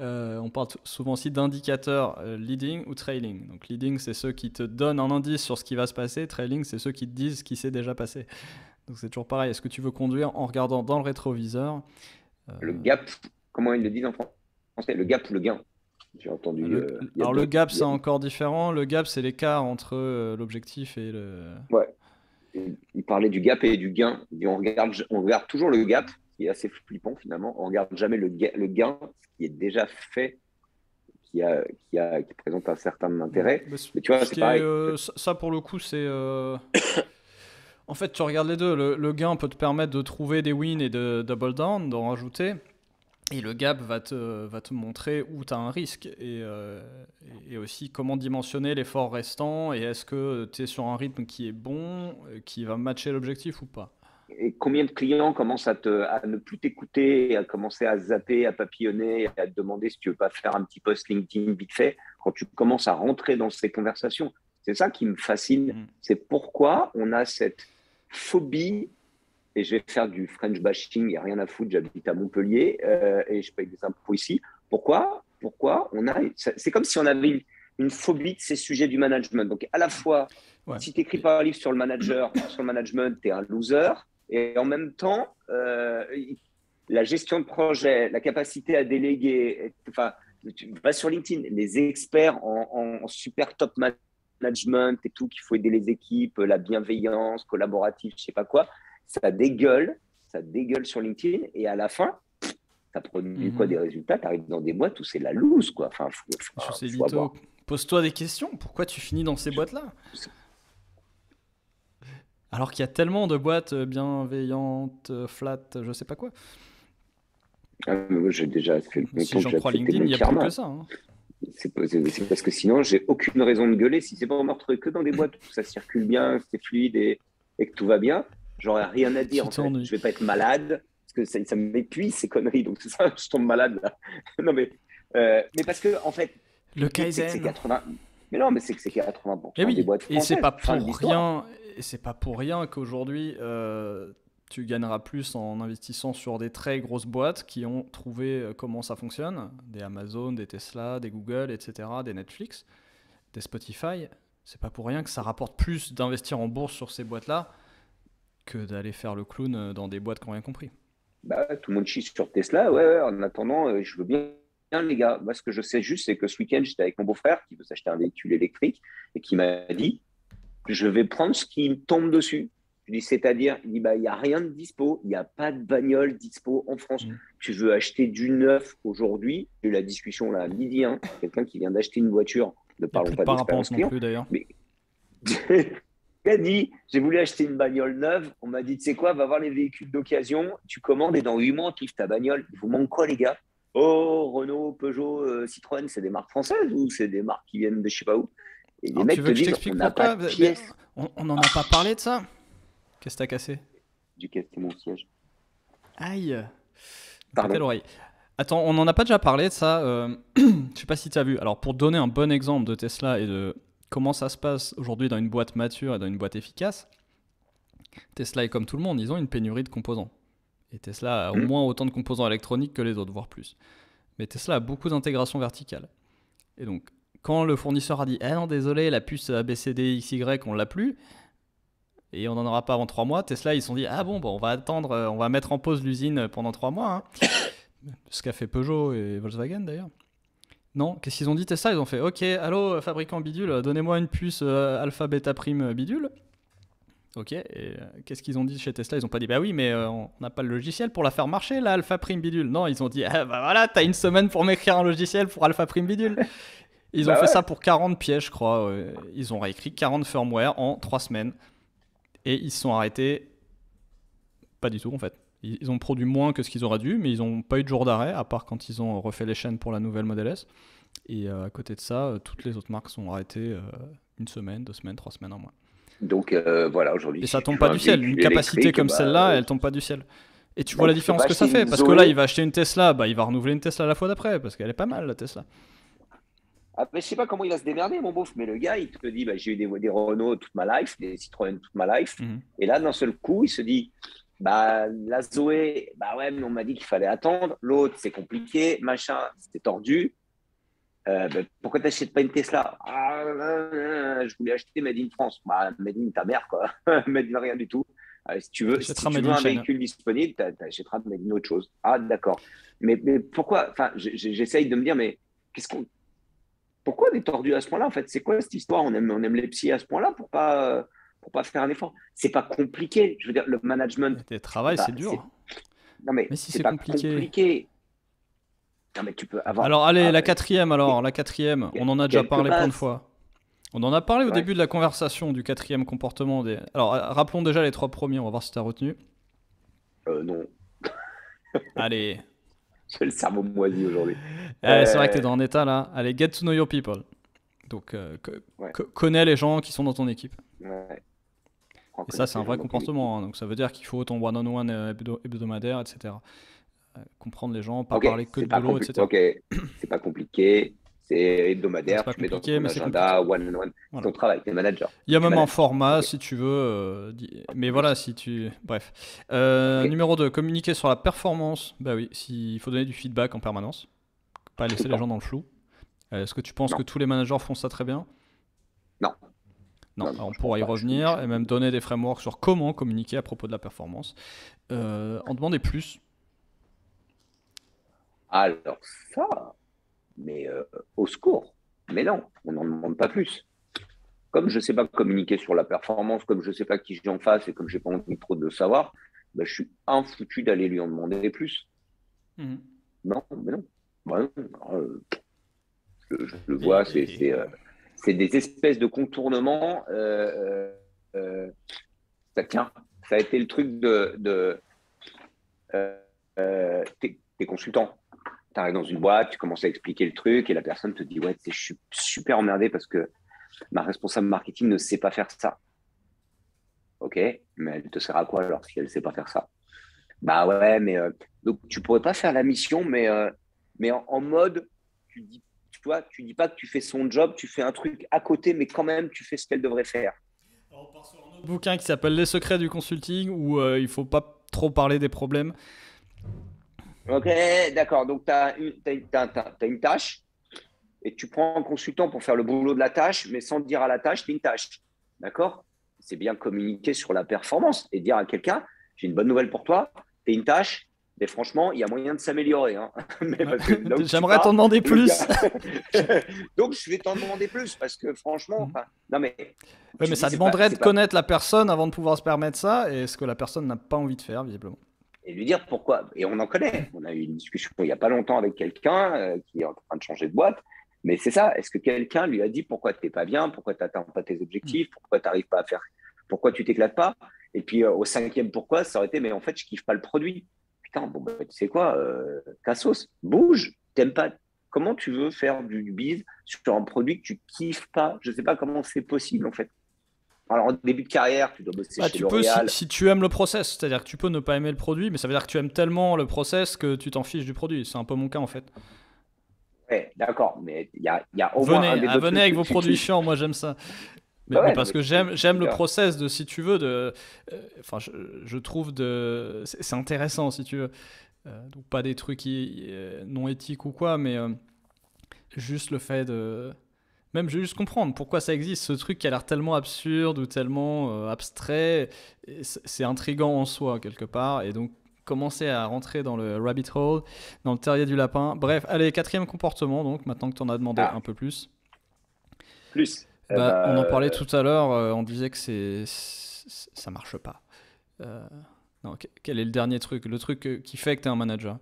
euh, on parle souvent aussi d'indicateurs euh, leading ou trailing. Donc leading, c'est ceux qui te donnent un indice sur ce qui va se passer. Trailing, c'est ceux qui te disent ce qui s'est déjà passé. Donc c'est toujours pareil. Est-ce que tu veux conduire en regardant dans le rétroviseur euh... Le gap, comment ils le disent en français? Le gap ou le gain? J'ai entendu. Le... Euh, Alors le gap, c'est encore différent. Le gap, c'est l'écart entre euh, l'objectif et le... Ouais. Il parlait du gap et du gain. Et on, regarde, on regarde toujours le gap. Qui est assez flippant finalement, on ne regarde jamais le gain, le gain, ce qui est déjà fait, qui, a, qui, a, qui présente un certain intérêt. Mais mais tu vois, c'est pareil. Est, euh, ça pour le coup, c'est... Euh... en fait, tu regardes les deux, le, le gain peut te permettre de trouver des wins et de double down, d'en rajouter, et le gap va te, va te montrer où tu as un risque, et, euh, et aussi comment dimensionner l'effort restant, et est-ce que tu es sur un rythme qui est bon, qui va matcher l'objectif ou pas. Et combien de clients commencent à, te, à ne plus t'écouter, à commencer à zapper, à papillonner, à te demander si tu veux pas faire un petit post LinkedIn vite fait, quand tu commences à rentrer dans ces conversations. C'est ça qui me fascine. Mmh. C'est pourquoi on a cette phobie, et je vais faire du French bashing, il n'y a rien à foutre, j'habite à Montpellier euh, et je paye des impôts ici. Pourquoi, pourquoi on a… C'est comme si on avait une, une phobie de ces sujets du management. Donc à la fois, ouais. si tu n'écris pas un livre sur le manager, sur le management, tu es un loser. Et en même temps, euh, la gestion de projet, la capacité à déléguer, enfin, tu vas sur LinkedIn, les experts en, en super top management et tout, qu'il faut aider les équipes, la bienveillance, collaborative, je ne sais pas quoi, ça dégueule, ça dégueule sur LinkedIn et à la fin, ça produit mmh. quoi, des résultats, tu arrives dans des boîtes où c'est la loose, quoi. Enfin, faut, faut, faut, faut avoir... Pose-toi des questions, pourquoi tu finis dans ces boîtes-là ? Alors qu'il y a tellement de boîtes bienveillantes, flat, je sais pas quoi. Ah, moi, j'ai déjà fait le si j'en crois LinkedIn, il n'y a plus que ça. Hein. C'est parce que sinon, j'ai aucune raison de gueuler. Si c'est pas, on me retrouve que dans des boîtes où ça circule bien, c'est fluide et, et que tout va bien, j'aurais rien à dire. En fait. Je vais pas être malade parce que ça, ça m'épuise ces conneries. Donc c'est ça, je tombe malade là. non mais, euh, mais parce que en fait, le Kaizen. C'est quatre-vingts. Mais non, mais c'est que c'est quatre-vingts pour cent et oui, des boîtes françaises. Et c'est pas pour rien. Et c'est pas pour rien qu'aujourd'hui, euh, tu gagneras plus en investissant sur des très grosses boîtes qui ont trouvé comment ça fonctionne. Des Amazon, des Tesla, des Google, et cetera, des Netflix, des Spotify. C'est pas pour rien que ça rapporte plus d'investir en bourse sur ces boîtes-là que d'aller faire le clown dans des boîtes qui n'ont rien compris. Bah, tout le monde chie sur Tesla. Ouais, ouais, en attendant, euh, je veux bien bien, les gars, moi, ce que je sais juste, c'est que ce week-end, j'étais avec mon beau-frère qui veut s'acheter un véhicule électrique et qui m'a dit, je vais prendre ce qui me tombe dessus. Je lui dis, c'est-à-dire, il dit, bah, il n'y a rien de dispo, il n'y a pas de bagnole dispo en France. Mmh. Tu veux acheter du neuf aujourd'hui, j'ai eu la discussion là à midi, hein, quelqu'un qui vient d'acheter une voiture, ne parlons pas d'expérience client. Il n'y a plus de parapente non plus d'ailleurs. Mais... il a dit, j'ai voulu acheter une bagnole neuve, on m'a dit, tu sais quoi, va voir les véhicules d'occasion, tu commandes et dans huit mois, tu livres ta bagnole. Il vous manque quoi, les gars? Oh, Renault, Peugeot, euh, Citroën, c'est des marques françaises ou c'est des marques qui viennent de je sais pas où? Et les alors, mecs te disent, on n'a pas de pièces. On n'en a pas parlé de ça? Qu'est-ce que t'as cassé? J'ai cassé mon siège. Aïe. Pardon. Attends, on n'en a pas déjà parlé de ça. Euh... je ne sais pas si tu as vu. Alors, pour donner un bon exemple de Tesla et de comment ça se passe aujourd'hui dans une boîte mature et dans une boîte efficace, Tesla est comme tout le monde, ils ont une pénurie de composants. Et Tesla a au mmh. moins autant de composants électroniques que les autres, voire plus. Mais Tesla a beaucoup d'intégration verticale. Et donc, quand le fournisseur a dit « Ah non, désolé, la puce A B C D X Y, on ne l'a plus », et on n'en aura pas avant trois mois. Tesla, ils se sont dit, ah bon, bon, on va attendre, on va mettre en pause l'usine pendant trois mois. Hein. Ce qu'a fait Peugeot et Volkswagen d'ailleurs. Non, qu'est-ce qu'ils ont dit Tesla? Ils ont fait, ok, allô, fabricant bidule, donnez-moi une puce euh, alpha, bêta, prime bidule. Ok, et euh, qu'est-ce qu'ils ont dit chez Tesla? Ils n'ont pas dit, bah oui, mais euh, on n'a pas le logiciel pour la faire marcher, la alpha, prime bidule. Non, ils ont dit, ah bah voilà, t'as une semaine pour m'écrire un logiciel pour alpha, prime bidule. Ils ont bah fait ouais. ça pour quarante pièces, je crois. Ils ont réécrit quarante firmware en trois semaines. Et ils se sont arrêtés, pas du tout en fait. Ils ont produit moins que ce qu'ils auraient dû, mais ils n'ont pas eu de jour d'arrêt, à part quand ils ont refait les chaînes pour la nouvelle Model S. Et euh, à côté de ça, euh, toutes les autres marques sont arrêtées euh, une semaine, deux semaines, trois semaines, un mois. Donc euh, voilà, aujourd'hui... Et ça ne tombe pas du ciel, une capacité comme bah, celle-là, euh... elle ne tombe pas du ciel. Et tu donc, vois la différence que ça fait, parce que là, il va acheter une Tesla, bah, il va renouveler une Tesla la fois d'après, parce qu'elle est pas mal la Tesla. Ah, mais je ne sais pas comment il va se démerder, mon beauf, mais le gars, il te dit bah, j'ai eu des, des Renault toute ma life, des Citroën toute ma life. Mmh. Et là, d'un seul coup, il se dit bah, la Zoé, bah ouais, mais on m'a dit qu'il fallait attendre. L'autre, c'est compliqué, machin, c'était tordu. Euh, bah, pourquoi tu n'achètes pas une Tesla? Ah, je voulais acheter Made in France. Bah, Made in ta mère, quoi. Made in rien du tout. Euh, si tu veux, si tu veux un véhicule disponible, tu achèteras Made in autre chose. Ah, d'accord. Mais, mais pourquoi? Enfin, j'essaye de me dire, mais qu'est-ce qu'on. Pourquoi on est tordu à ce point-là, en fait? C'est quoi cette histoire? On aime, on aime les psys à ce point-là pour pas, pour pas faire un effort. C'est pas compliqué. Je veux dire, le management. Le travail, c'est dur. Non, mais, mais si c'est compliqué. compliqué. Non, mais tu peux avoir. Alors, allez, ah, la quatrième, alors, la quatrième. On en a déjà parlé plein de fois. On en a parlé au ouais. début de la conversation du quatrième comportement. Des... Alors, rappelons déjà les trois premiers. On va voir si tu as retenu. Euh, non. Allez. J'ai le cerveau moisi aujourd'hui. Euh, euh... C'est vrai que tu es dans un état là. Allez, get to know your people. Donc, euh, que, ouais. que, connais les gens qui sont dans ton équipe. Ouais. Et ça, c'est un vrai comportement. Hein. Donc, ça veut dire qu'il faut ton one-on-one hebdo- hebdomadaire, et cetera. Euh, comprendre les gens, pas okay. parler que c'est de boulot, compli- et cetera. Ok, c'est pas compliqué. C'est hebdomadaire. C'est pas compliqué, tu mets dans ton agenda, one-on-one. Voilà. Ton travail, t'es manager. Il y a t'es même manager. un format okay. si tu veux. Euh, mais voilà, si tu. Bref. Euh, okay. Numéro deux, communiquer sur la performance. Bah oui, si... il faut donner du feedback en permanence. Pas laisser les gens dans le flou. Est-ce que tu penses non. que tous les managers font ça très bien? Non. Non, non, non on pourra y pas, revenir je... et même donner des frameworks sur comment communiquer à propos de la performance. Euh, en demander plus. Alors ça, mais euh, au secours. Mais non, on n'en demande pas plus. Comme je ne sais pas communiquer sur la performance, comme je ne sais pas qui j'ai en face et comme je n'ai pas envie trop de le savoir, bah, je suis infoutu d'aller lui en demander plus. Mmh. Non, mais non. Bah, non euh... Je, je le vois, c'est, c'est, euh, c'est des espèces de contournements. Euh, euh, ça, tiens, ça a été le truc de, de euh, euh, t'es, t'es consultant. Tu arrives dans une boîte, tu commences à expliquer le truc et la personne te dit ouais, je suis super emmerdé parce que ma responsable marketing ne sait pas faire ça. Ok, mais elle te sert à quoi alors si elle ne sait pas faire ça? Bah ouais, mais euh, donc tu pourrais pas faire la mission, mais euh, mais en, en mode tu dis. Toi, tu dis pas que tu fais son job, tu fais un truc à côté, mais quand même, tu fais ce qu'elle devrait faire. Alors, on part sur un autre bouquin qui s'appelle Les secrets du consulting, où euh, il ne faut pas trop parler des problèmes. Ok, d'accord. Donc, tu as une, une tâche et tu prends un consultant pour faire le boulot de la tâche, mais sans dire à la tâche, tu as une tâche. D'accord? C'est bien communiquer sur la performance et dire à quelqu'un, j'ai une bonne nouvelle pour toi, tu as une tâche, Mais franchement, il y a moyen de s'améliorer. Hein. J'aimerais t'en demander plus. Donc, je vais t'en demander plus parce que franchement… Mm-hmm. non mais, ouais, mais ça demanderait pas, de connaître pas... la personne avant de pouvoir se permettre ça, et ce que la personne n'a pas envie de faire visiblement. Et lui dire pourquoi. Et on en connaît. On a eu une discussion il n'y a pas longtemps avec quelqu'un euh, qui est en train de changer de boîte. Mais c'est ça. Est-ce que quelqu'un lui a dit pourquoi tu n'es pas bien, pourquoi tu n'atteins pas tes objectifs, pourquoi tu n'arrives pas à faire, pourquoi tu t'éclates pas? Et puis euh, au cinquième pourquoi, ça aurait été mais en fait, je kiffe pas le produit. Putain, bon, bah, tu sais quoi, euh, ta sauce, bouge, t'aimes pas. Comment tu veux faire du, du bise sur un produit que tu kiffes pas? Je sais pas comment c'est possible en fait. Alors, en début de carrière, tu dois bosser ah, chez L'Oréal. Si, si tu aimes le process, c'est-à-dire que tu peux ne pas aimer le produit, mais ça veut dire que tu aimes tellement le process que tu t'en fiches du produit. C'est un peu mon cas en fait. Ouais, d'accord, mais il y a, y a au venez, moins un des ah, venez avec vos produits chiants, moi j'aime ça. Mais, bah ouais, mais parce mais que j'aime j'aime le process de si tu veux de enfin euh, je, je trouve de c'est intéressant si tu veux euh, donc pas des trucs qui, euh, non éthiques ou quoi mais euh, juste le fait de même juste comprendre pourquoi ça existe ce truc qui a l'air tellement absurde ou tellement euh, abstrait, c'est intriguant en soi quelque part et donc commencer à rentrer dans le rabbit hole, dans le terrier du lapin. Bref, allez, quatrième comportement donc maintenant que tu en as demandé ah. un peu plus. Plus Bah, euh... on en parlait tout à l'heure, euh, on disait que c'est, c'est, ça marche pas. Euh, non, quel est le dernier truc? Le truc qui fait que tu es un manager?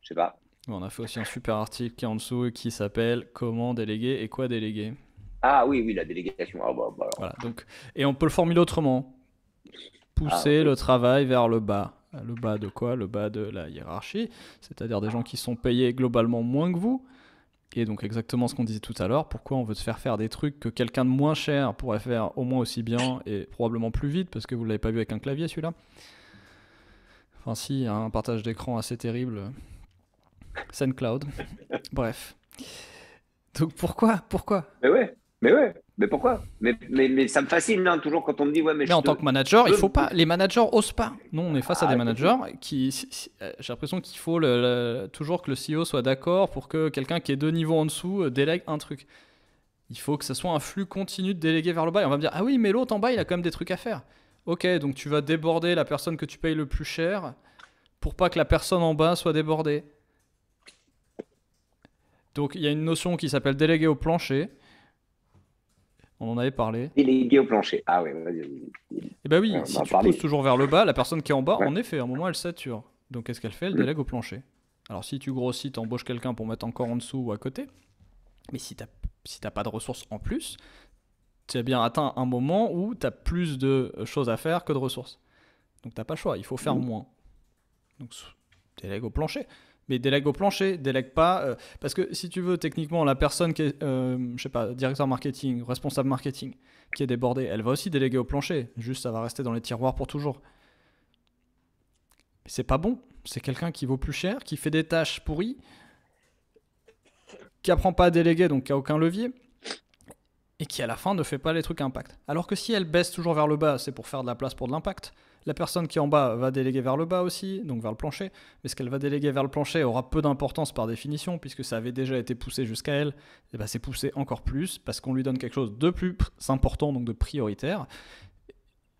Je sais pas. Bon, on a fait aussi un super article qui est en dessous qui s'appelle « Comment déléguer et quoi déléguer ?» Ah oui, oui, la délégation. Ah, bah, bah, voilà, donc, et on peut le formuler autrement. Pousser ah, oui. le travail vers le bas. Le bas de quoi? Le bas de la hiérarchie, c'est-à-dire des gens qui sont payés globalement moins que vous. Et donc exactement ce qu'on disait tout à l'heure, pourquoi on veut se faire faire des trucs que quelqu'un de moins cher pourrait faire au moins aussi bien et probablement plus vite, parce que vous ne l'avez pas vu avec un clavier celui-là. Enfin si, un partage d'écran assez terrible. SendCloud. Bref. Donc pourquoi pourquoi Mais ouais, mais ouais, mais pourquoi mais, mais, mais ça me fascine hein, toujours quand on me dit... ouais Mais, mais en te... tant que manager, il faut pas, les managers osent pas. Nous on est face ah, à des managers qui... J'ai l'impression qu'il faut le, le, toujours que le C E O soit d'accord pour que quelqu'un qui est deux niveaux en dessous délègue un truc. Il faut que ce soit un flux continu de déléguer vers le bas. Et on va me dire, ah oui mais l'autre en bas il a quand même des trucs à faire. Ok, donc tu vas déborder la personne que tu payes le plus cher pour pas que la personne en bas soit débordée. Donc il y a une notion qui s'appelle déléguer au plancher. On en avait parlé. Déléguer au plancher. Ah oui, vas-y. Eh bien oui, on si tu parlé. pousses toujours vers le bas, la personne qui est en bas, ouais. en effet, à un moment, elle sature. Donc, qu'est-ce qu'elle fait? Elle délègue au plancher. Alors, si tu grossis, tu embauches quelqu'un pour mettre encore en dessous ou à côté. Mais si tu n'as si t'as pas de ressources en plus, tu as bien atteint un moment où tu as plus de choses à faire que de ressources. Donc, tu n'as pas le choix. Il faut faire mmh. moins. Donc, délègue au plancher. Mais délègue au plancher, délègue pas. Euh, parce que si tu veux, techniquement, la personne qui est, euh, je sais pas, directeur marketing, responsable marketing, qui est débordée, elle va aussi déléguer au plancher. Juste, ça va rester dans les tiroirs pour toujours. Mais c'est pas bon. C'est quelqu'un qui vaut plus cher, qui fait des tâches pourries, qui apprend pas à déléguer, donc qui a aucun levier, et qui à la fin ne fait pas les trucs à impact. Alors que si elle baisse toujours vers le bas, c'est pour faire de la place pour de l'impact. La personne qui est en bas va déléguer vers le bas aussi, donc vers le plancher, mais ce qu'elle va déléguer vers le plancher aura peu d'importance par définition, puisque ça avait déjà été poussé jusqu'à elle, et bah c'est poussé encore plus, parce qu'on lui donne quelque chose de plus important, donc de prioritaire,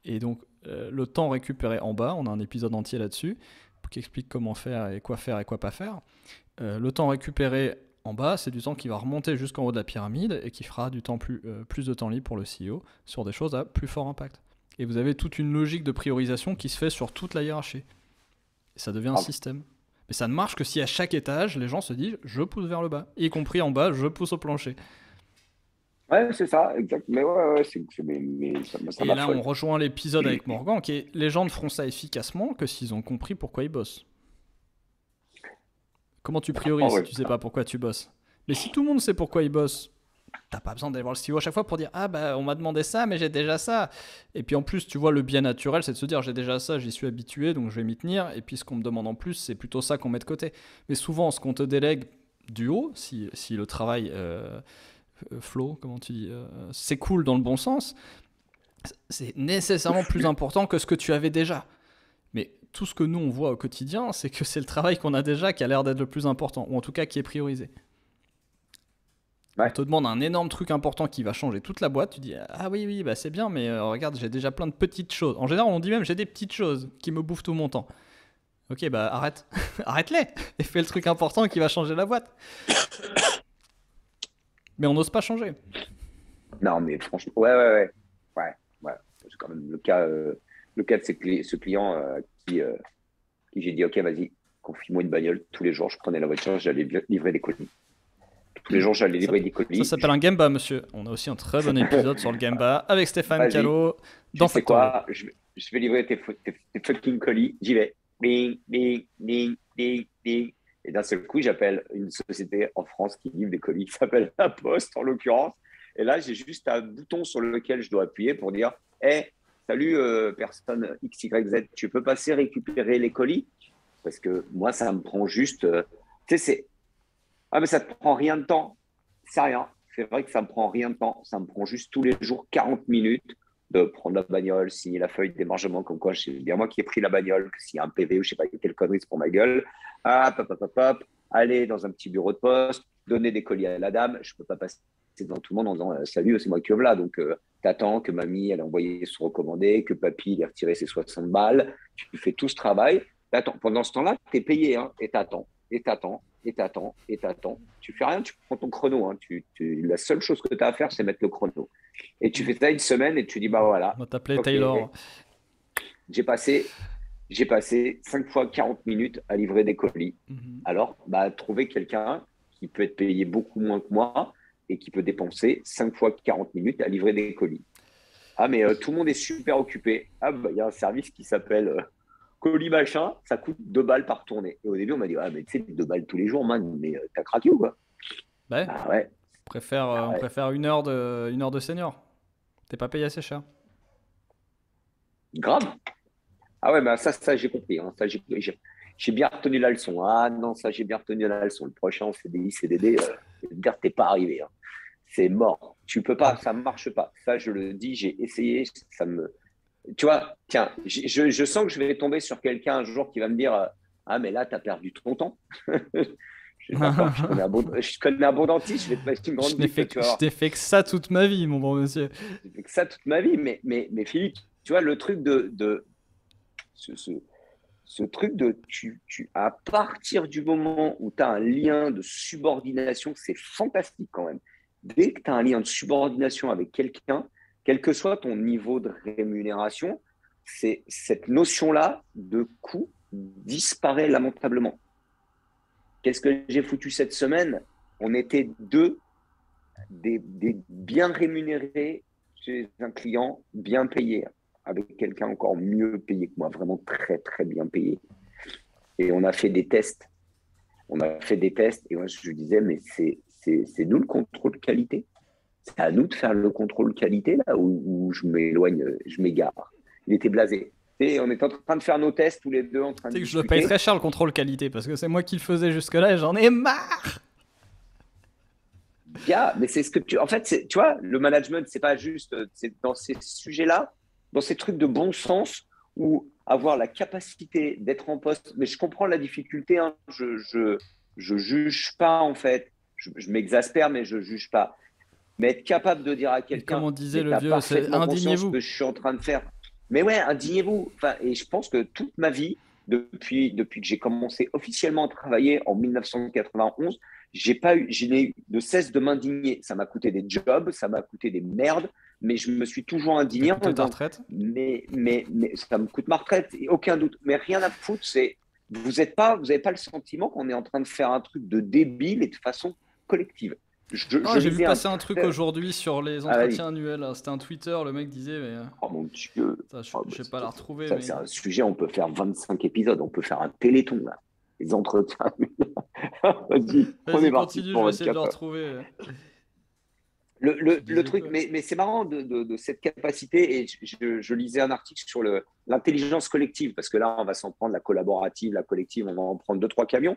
et donc euh, le temps récupéré en bas, on a un épisode entier là-dessus, qui explique comment faire et quoi faire et quoi pas faire, euh, le temps récupéré en bas, c'est du temps qui va remonter jusqu'en haut de la pyramide, et qui fera du temps plus, euh, plus de temps libre pour le C E O, sur des choses à plus fort impact. Et vous avez toute une logique de priorisation qui se fait sur toute la hiérarchie. Et ça devient un système. Mais ça ne marche que si à chaque étage, les gens se disent « je pousse vers le bas », y compris en bas « je pousse au plancher ». Ouais, c'est ça, exact. Mais ouais, ouais, c'est, mais, mais ça, ça et là, on rejoint l'épisode avec Morgan qui est « les gens ne feront ça efficacement que s'ils ont compris pourquoi ils bossent ». Comment tu priorises oh, ouais, si tu ne sais pas pourquoi tu bosses? Mais si tout le monde sait pourquoi il bosse, t'as pas besoin d'aller voir le C E O à chaque fois pour dire « Ah bah on m'a demandé ça mais j'ai déjà ça ». Et puis en plus tu vois le bien naturel c'est de se dire « J'ai déjà ça, j'y suis habitué donc je vais m'y tenir ». Et puis ce qu'on me demande en plus c'est plutôt ça qu'on met de côté. Mais souvent ce qu'on te délègue du haut, si, si le travail euh, flow, comment tu dis, euh, s'écoule dans le bon sens, c'est nécessairement plus important que ce que tu avais déjà. Mais tout ce que nous on voit au quotidien c'est que c'est le travail qu'on a déjà qui a l'air d'être le plus important ou en tout cas qui est priorisé. Ouais. On te demande un énorme truc important qui va changer toute la boîte, tu dis ah oui oui bah c'est bien mais euh, regarde j'ai déjà plein de petites choses. En général on dit même j'ai des petites choses qui me bouffent tout mon temps. Ok bah arrête, arrête-les et fais le truc important qui va changer la boîte. Mais on n'ose pas changer. Non mais franchement ouais ouais ouais ouais ouais c'est quand même le cas euh, le cas de ces cli- ce client euh, qui euh, qui j'ai dit ok vas-y confie-moi une bagnole tous les jours je prenais la voiture j'allais livrer des colis. Tous les jours, j'allais livrer des colis. Ça s'appelle un Gemba, monsieur. On a aussi un très bon épisode sur le Gemba avec Stéphane Vas-y. Callot. Dans tu sais quoi, je vais, je vais livrer tes, tes, tes fucking colis. J'y vais. Bing, bing, bing, bing, bing. Et d'un seul coup, j'appelle une société en France qui livre des colis qui s'appelle La Poste, en l'occurrence. Et là, j'ai juste un bouton sur lequel je dois appuyer pour dire hey, « Salut, euh, personne X Y Z, tu peux passer récupérer les colis ?» Parce que moi, ça me prend juste… Euh, tu sais, c'est… Ah, mais ça ne te prend rien de temps. C'est rien. C'est vrai que ça ne me prend rien de temps. Ça me prend juste tous les jours quarante minutes de prendre la bagnole, signer la feuille de démargement, comme quoi c'est bien moi qui ai pris la bagnole, que s'il y a un P V ou je ne sais pas quelle connerie, c'est pour ma gueule. Ah, hop, hop, hop, hop. Aller dans un petit bureau de poste, donner des colis à la dame. Je ne peux pas passer devant tout le monde en disant salut, c'est moi qui v'là. Donc, euh, tu attends que mamie, elle a envoyé son recommandé, que papy, il a retiré ses soixante balles. Tu fais tout ce travail. T'attends. Pendant ce temps-là, tu es payé hein, et tu attends. Et t'attends, et t'attends, et t'attends. Tu fais rien, tu prends ton chrono. Hein. Tu, tu, la seule chose que tu as à faire, c'est mettre le chrono. Et tu fais ça une semaine et tu dis, bah voilà. On va t'appeler okay. Taylor. J'ai passé, j'ai passé cinq fois quarante minutes à livrer des colis. Mm-hmm. Alors, bah, trouver quelqu'un qui peut être payé beaucoup moins que moi et qui peut dépenser cinq fois quarante minutes à livrer des colis. Ah, mais euh, tout le monde est super occupé. Ah, bah, il y a un service qui s'appelle... Euh, colis machin, ça coûte deux balles par tournée. Et au début, on m'a dit, ah, mais tu sais, deux balles tous les jours, man, mais t'as craqué ou quoi ? Bah, ah, ouais. On préfère, ah, on ouais. préfère une, heure de, une heure de senior. T'es pas payé assez cher. Grave. Ah ouais, bah ça, ça j'ai compris. Hein. Ça, j'ai, j'ai, j'ai bien retenu la leçon. Ah non, ça, j'ai bien retenu la leçon. Le prochain, C D I, C D D, euh, t'es pas arrivé. Hein. C'est mort. Tu peux pas, ça marche pas. Ça, je le dis, j'ai essayé, ça me... Tu vois, tiens, je, je sens que je vais tomber sur quelqu'un un jour qui va me dire « Ah, mais là, tu as perdu ton temps. » Je connais un bon, je connais un bon dentiste, je vais te passer une grande je vie. Fait, tu je t'ai fait que ça toute ma vie, mon bon monsieur. Je t'ai fait que ça toute ma vie, mais, mais, mais Philippe, tu vois, le truc de… de ce, ce, ce truc de… Tu, tu, à partir du moment où tu as un lien de subordination, c'est fantastique quand même. Dès que tu as un lien de subordination avec quelqu'un, quel que soit ton niveau de rémunération, c'est, cette notion-là de coût disparaît lamentablement. Qu'est-ce que j'ai foutu cette semaine ? On était deux, des, des bien rémunérés chez un client, bien payés, avec quelqu'un encore mieux payé que moi, vraiment très, très bien payé. Et on a fait des tests. On a fait des tests et moi, je disais, mais c'est, c'est, c'est nous le contrôle qualité ? C'est à nous de faire le contrôle qualité, là, où, où je m'éloigne, je m'égare. Il était blasé. Et on était en train de faire nos tests, tous les deux en train de... Tu sais que je le paye très cher, le contrôle qualité, parce que c'est moi qui le faisais jusque-là et j'en ai marre. Yeah, mais c'est ce que tu... En fait, c'est, tu vois, le management, c'est pas juste... C'est dans ces sujets-là, dans ces trucs de bon sens, où avoir la capacité d'être en poste... Mais je comprends la difficulté, hein. Je, je, je juge pas, en fait. Je, je m'exaspère, mais je juge pas. Mais être capable de dire à quelqu'un, comme on disait le vieux, c'est indignez-vous. Que je suis en train de faire. Mais ouais, indignez-vous. Enfin, et je pense que toute ma vie, depuis depuis que j'ai commencé officiellement à travailler en dix-neuf cent quatre-vingt-onze, j'ai pas eu, je n'ai eu de cesse de m'indigner. Ça m'a coûté des jobs, ça m'a coûté des merdes, mais je me suis toujours indigné. Ça me coûte ta retraite ? Mais mais mais ça me coûte ma retraite, aucun doute. Mais rien à foutre. C'est vous êtes pas, vous avez pas le sentiment qu'on est en train de faire un truc de débile et de façon collective. Je, non, je j'ai vu passer un truc très... aujourd'hui sur les entretiens ah, oui. annuels. C'était un Twitter, le mec disait. Mais... Oh mon Dieu. Ça, je ne vais pas la retrouver. Ça, mais... C'est un sujet, on peut faire vingt-cinq épisodes, on peut faire un téléthon. Là. Les entretiens annuels. Vas-y, Vas-y continue, je vais essayer de le retrouver. Le, le, le truc, mais, mais c'est marrant de, de, de cette capacité. Et je, je, je lisais un article sur le, l'intelligence collective, parce que là, on va s'en prendre la collaborative, la collective, on va en prendre deux, trois camions.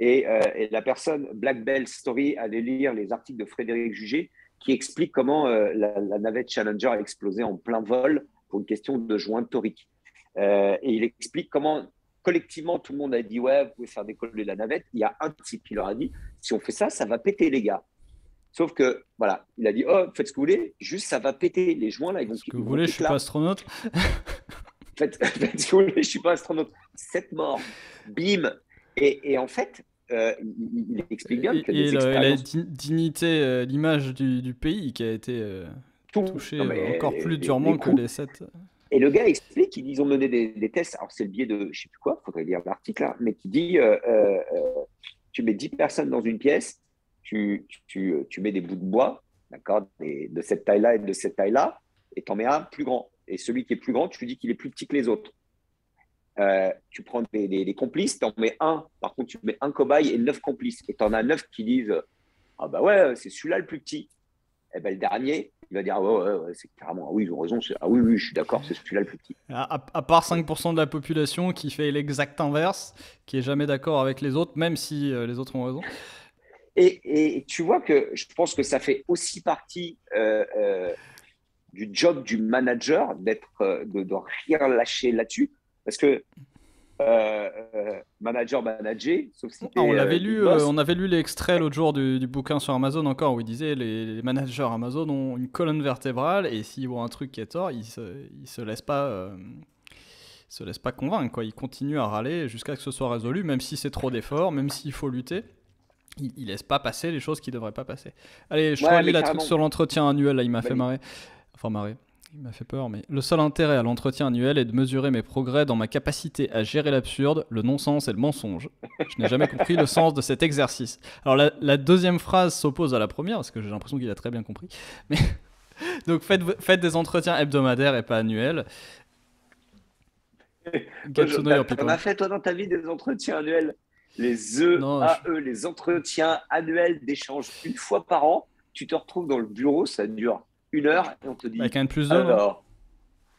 Et, euh, et la personne, Black Bell Story, allait lire les articles de Frédéric Jugé qui explique comment euh, la, la navette Challenger a explosé en plein vol pour une question de joint torique. Euh, et il explique comment, collectivement, tout le monde a dit « Ouais, vous pouvez faire décoller la navette ». Il y a un type qui leur a dit « Si on fait ça, ça va péter, les gars ». Sauf que, voilà, il a dit, oh, faites ce que vous voulez, juste ça va péter. Les joints, là, ils vont... Ce que vous voulez, je ne suis pas astronaute. faites, faites ce que vous voulez, je ne suis pas astronaute. Sept morts, bim. Et, et en fait, euh, il, il explique bien que... Et des le, expériences... la dignité, euh, l'image du, du pays qui a été euh, touchée encore plus les, durement les que les sept... Et le gars explique qu'ils ont mené des, des tests, alors c'est le biais de, je ne sais plus quoi, il faudrait lire l'article là, mais qui dit, euh, euh, tu mets dix personnes dans une pièce, tu, tu, tu mets des bouts de bois, d'accord, des, de cette taille-là et de cette taille-là, et tu en mets un plus grand. Et celui qui est plus grand, tu dis qu'il est plus petit que les autres. Euh, tu prends des, des, des complices, tu en mets un, par contre tu mets un cobaye et neuf complices, et tu en as neuf qui disent, ah bah ouais, c'est celui-là le plus petit. Et ben le dernier, il va dire ah ouais, ouais, ouais c'est carrément ah oui ils ont raison, c'est, ah oui oui je suis d'accord, c'est celui-là le plus petit. À, à part cinq pour cent de la population qui fait l'exact inverse, qui est jamais d'accord avec les autres, même si euh, les autres ont raison. Et, et tu vois que je pense que ça fait aussi partie euh, euh, du job du manager d'être euh, de, de rien lâcher là-dessus, parce que Euh, euh, manager manager sauf si ah, on l'avait euh, lu euh, on avait lu l'extrait l'autre jour du, du bouquin sur Amazon encore où il disait les, les managers Amazon ont une colonne vertébrale et s'ils voient un truc qui est tort ils se ils se laissent pas euh, ils se laissent pas convaincre quoi, ils continuent à râler jusqu'à ce que ce soit résolu, même si c'est trop d'efforts, même s'il faut lutter, ils, ils laissent pas passer les choses qui devraient pas passer. Allez, je ouais, relis la carrément... truc sur l'entretien annuel là, il m'a bah, fait marrer enfin marrer il m'a fait peur, mais le seul intérêt à l'entretien annuel est de mesurer mes progrès dans ma capacité à gérer l'absurde, le non-sens et le mensonge. Je n'ai jamais compris le sens de cet exercice. Alors la, la deuxième phrase s'oppose à la première, parce que j'ai l'impression qu'il a très bien compris. Mais... Donc faites, faites des entretiens hebdomadaires et pas annuels. On a fait toi dans ta vie des entretiens annuels, les E A E, je... les entretiens annuels d'échange une fois par an. Tu te retrouves dans le bureau, ça dure une heure et on te dit avec un plus deux, alors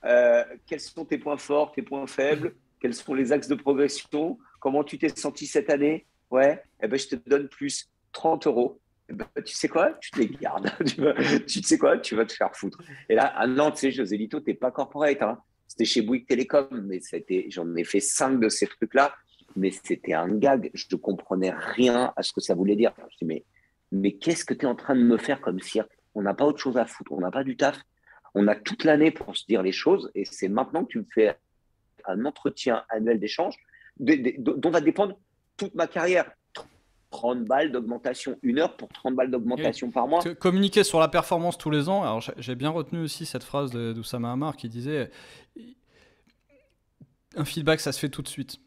euh, quels sont tes points forts, tes points faibles, quels sont les axes de progression, comment tu t'es senti cette année, ouais et ben je te donne plus trente euros, et ben, tu sais quoi, tu te les gardes. tu, vas, tu sais quoi, tu vas te faire foutre. Et là à Nantes, tu sais José Lito, t'es pas corporate hein. C'était chez Bouygues Télécom, mais c'était, j'en ai fait cinq de ces trucs là, mais c'était un gag, je ne comprenais rien à ce que ça voulait dire. Je dis, mais, mais qu'est-ce que tu es en train de me faire comme cirque? On n'a pas autre chose à foutre, on n'a pas du taf. On a toute l'année pour se dire les choses et c'est maintenant que tu me fais un entretien annuel d'échange dont va dépendre toute ma carrière. trente balles d'augmentation, une heure pour trente balles d'augmentation oui. par mois. Communiquer sur la performance tous les ans. Alors j'ai bien retenu aussi cette phrase d'Oussama Hamar qui disait « Un feedback, ça se fait tout de suite ».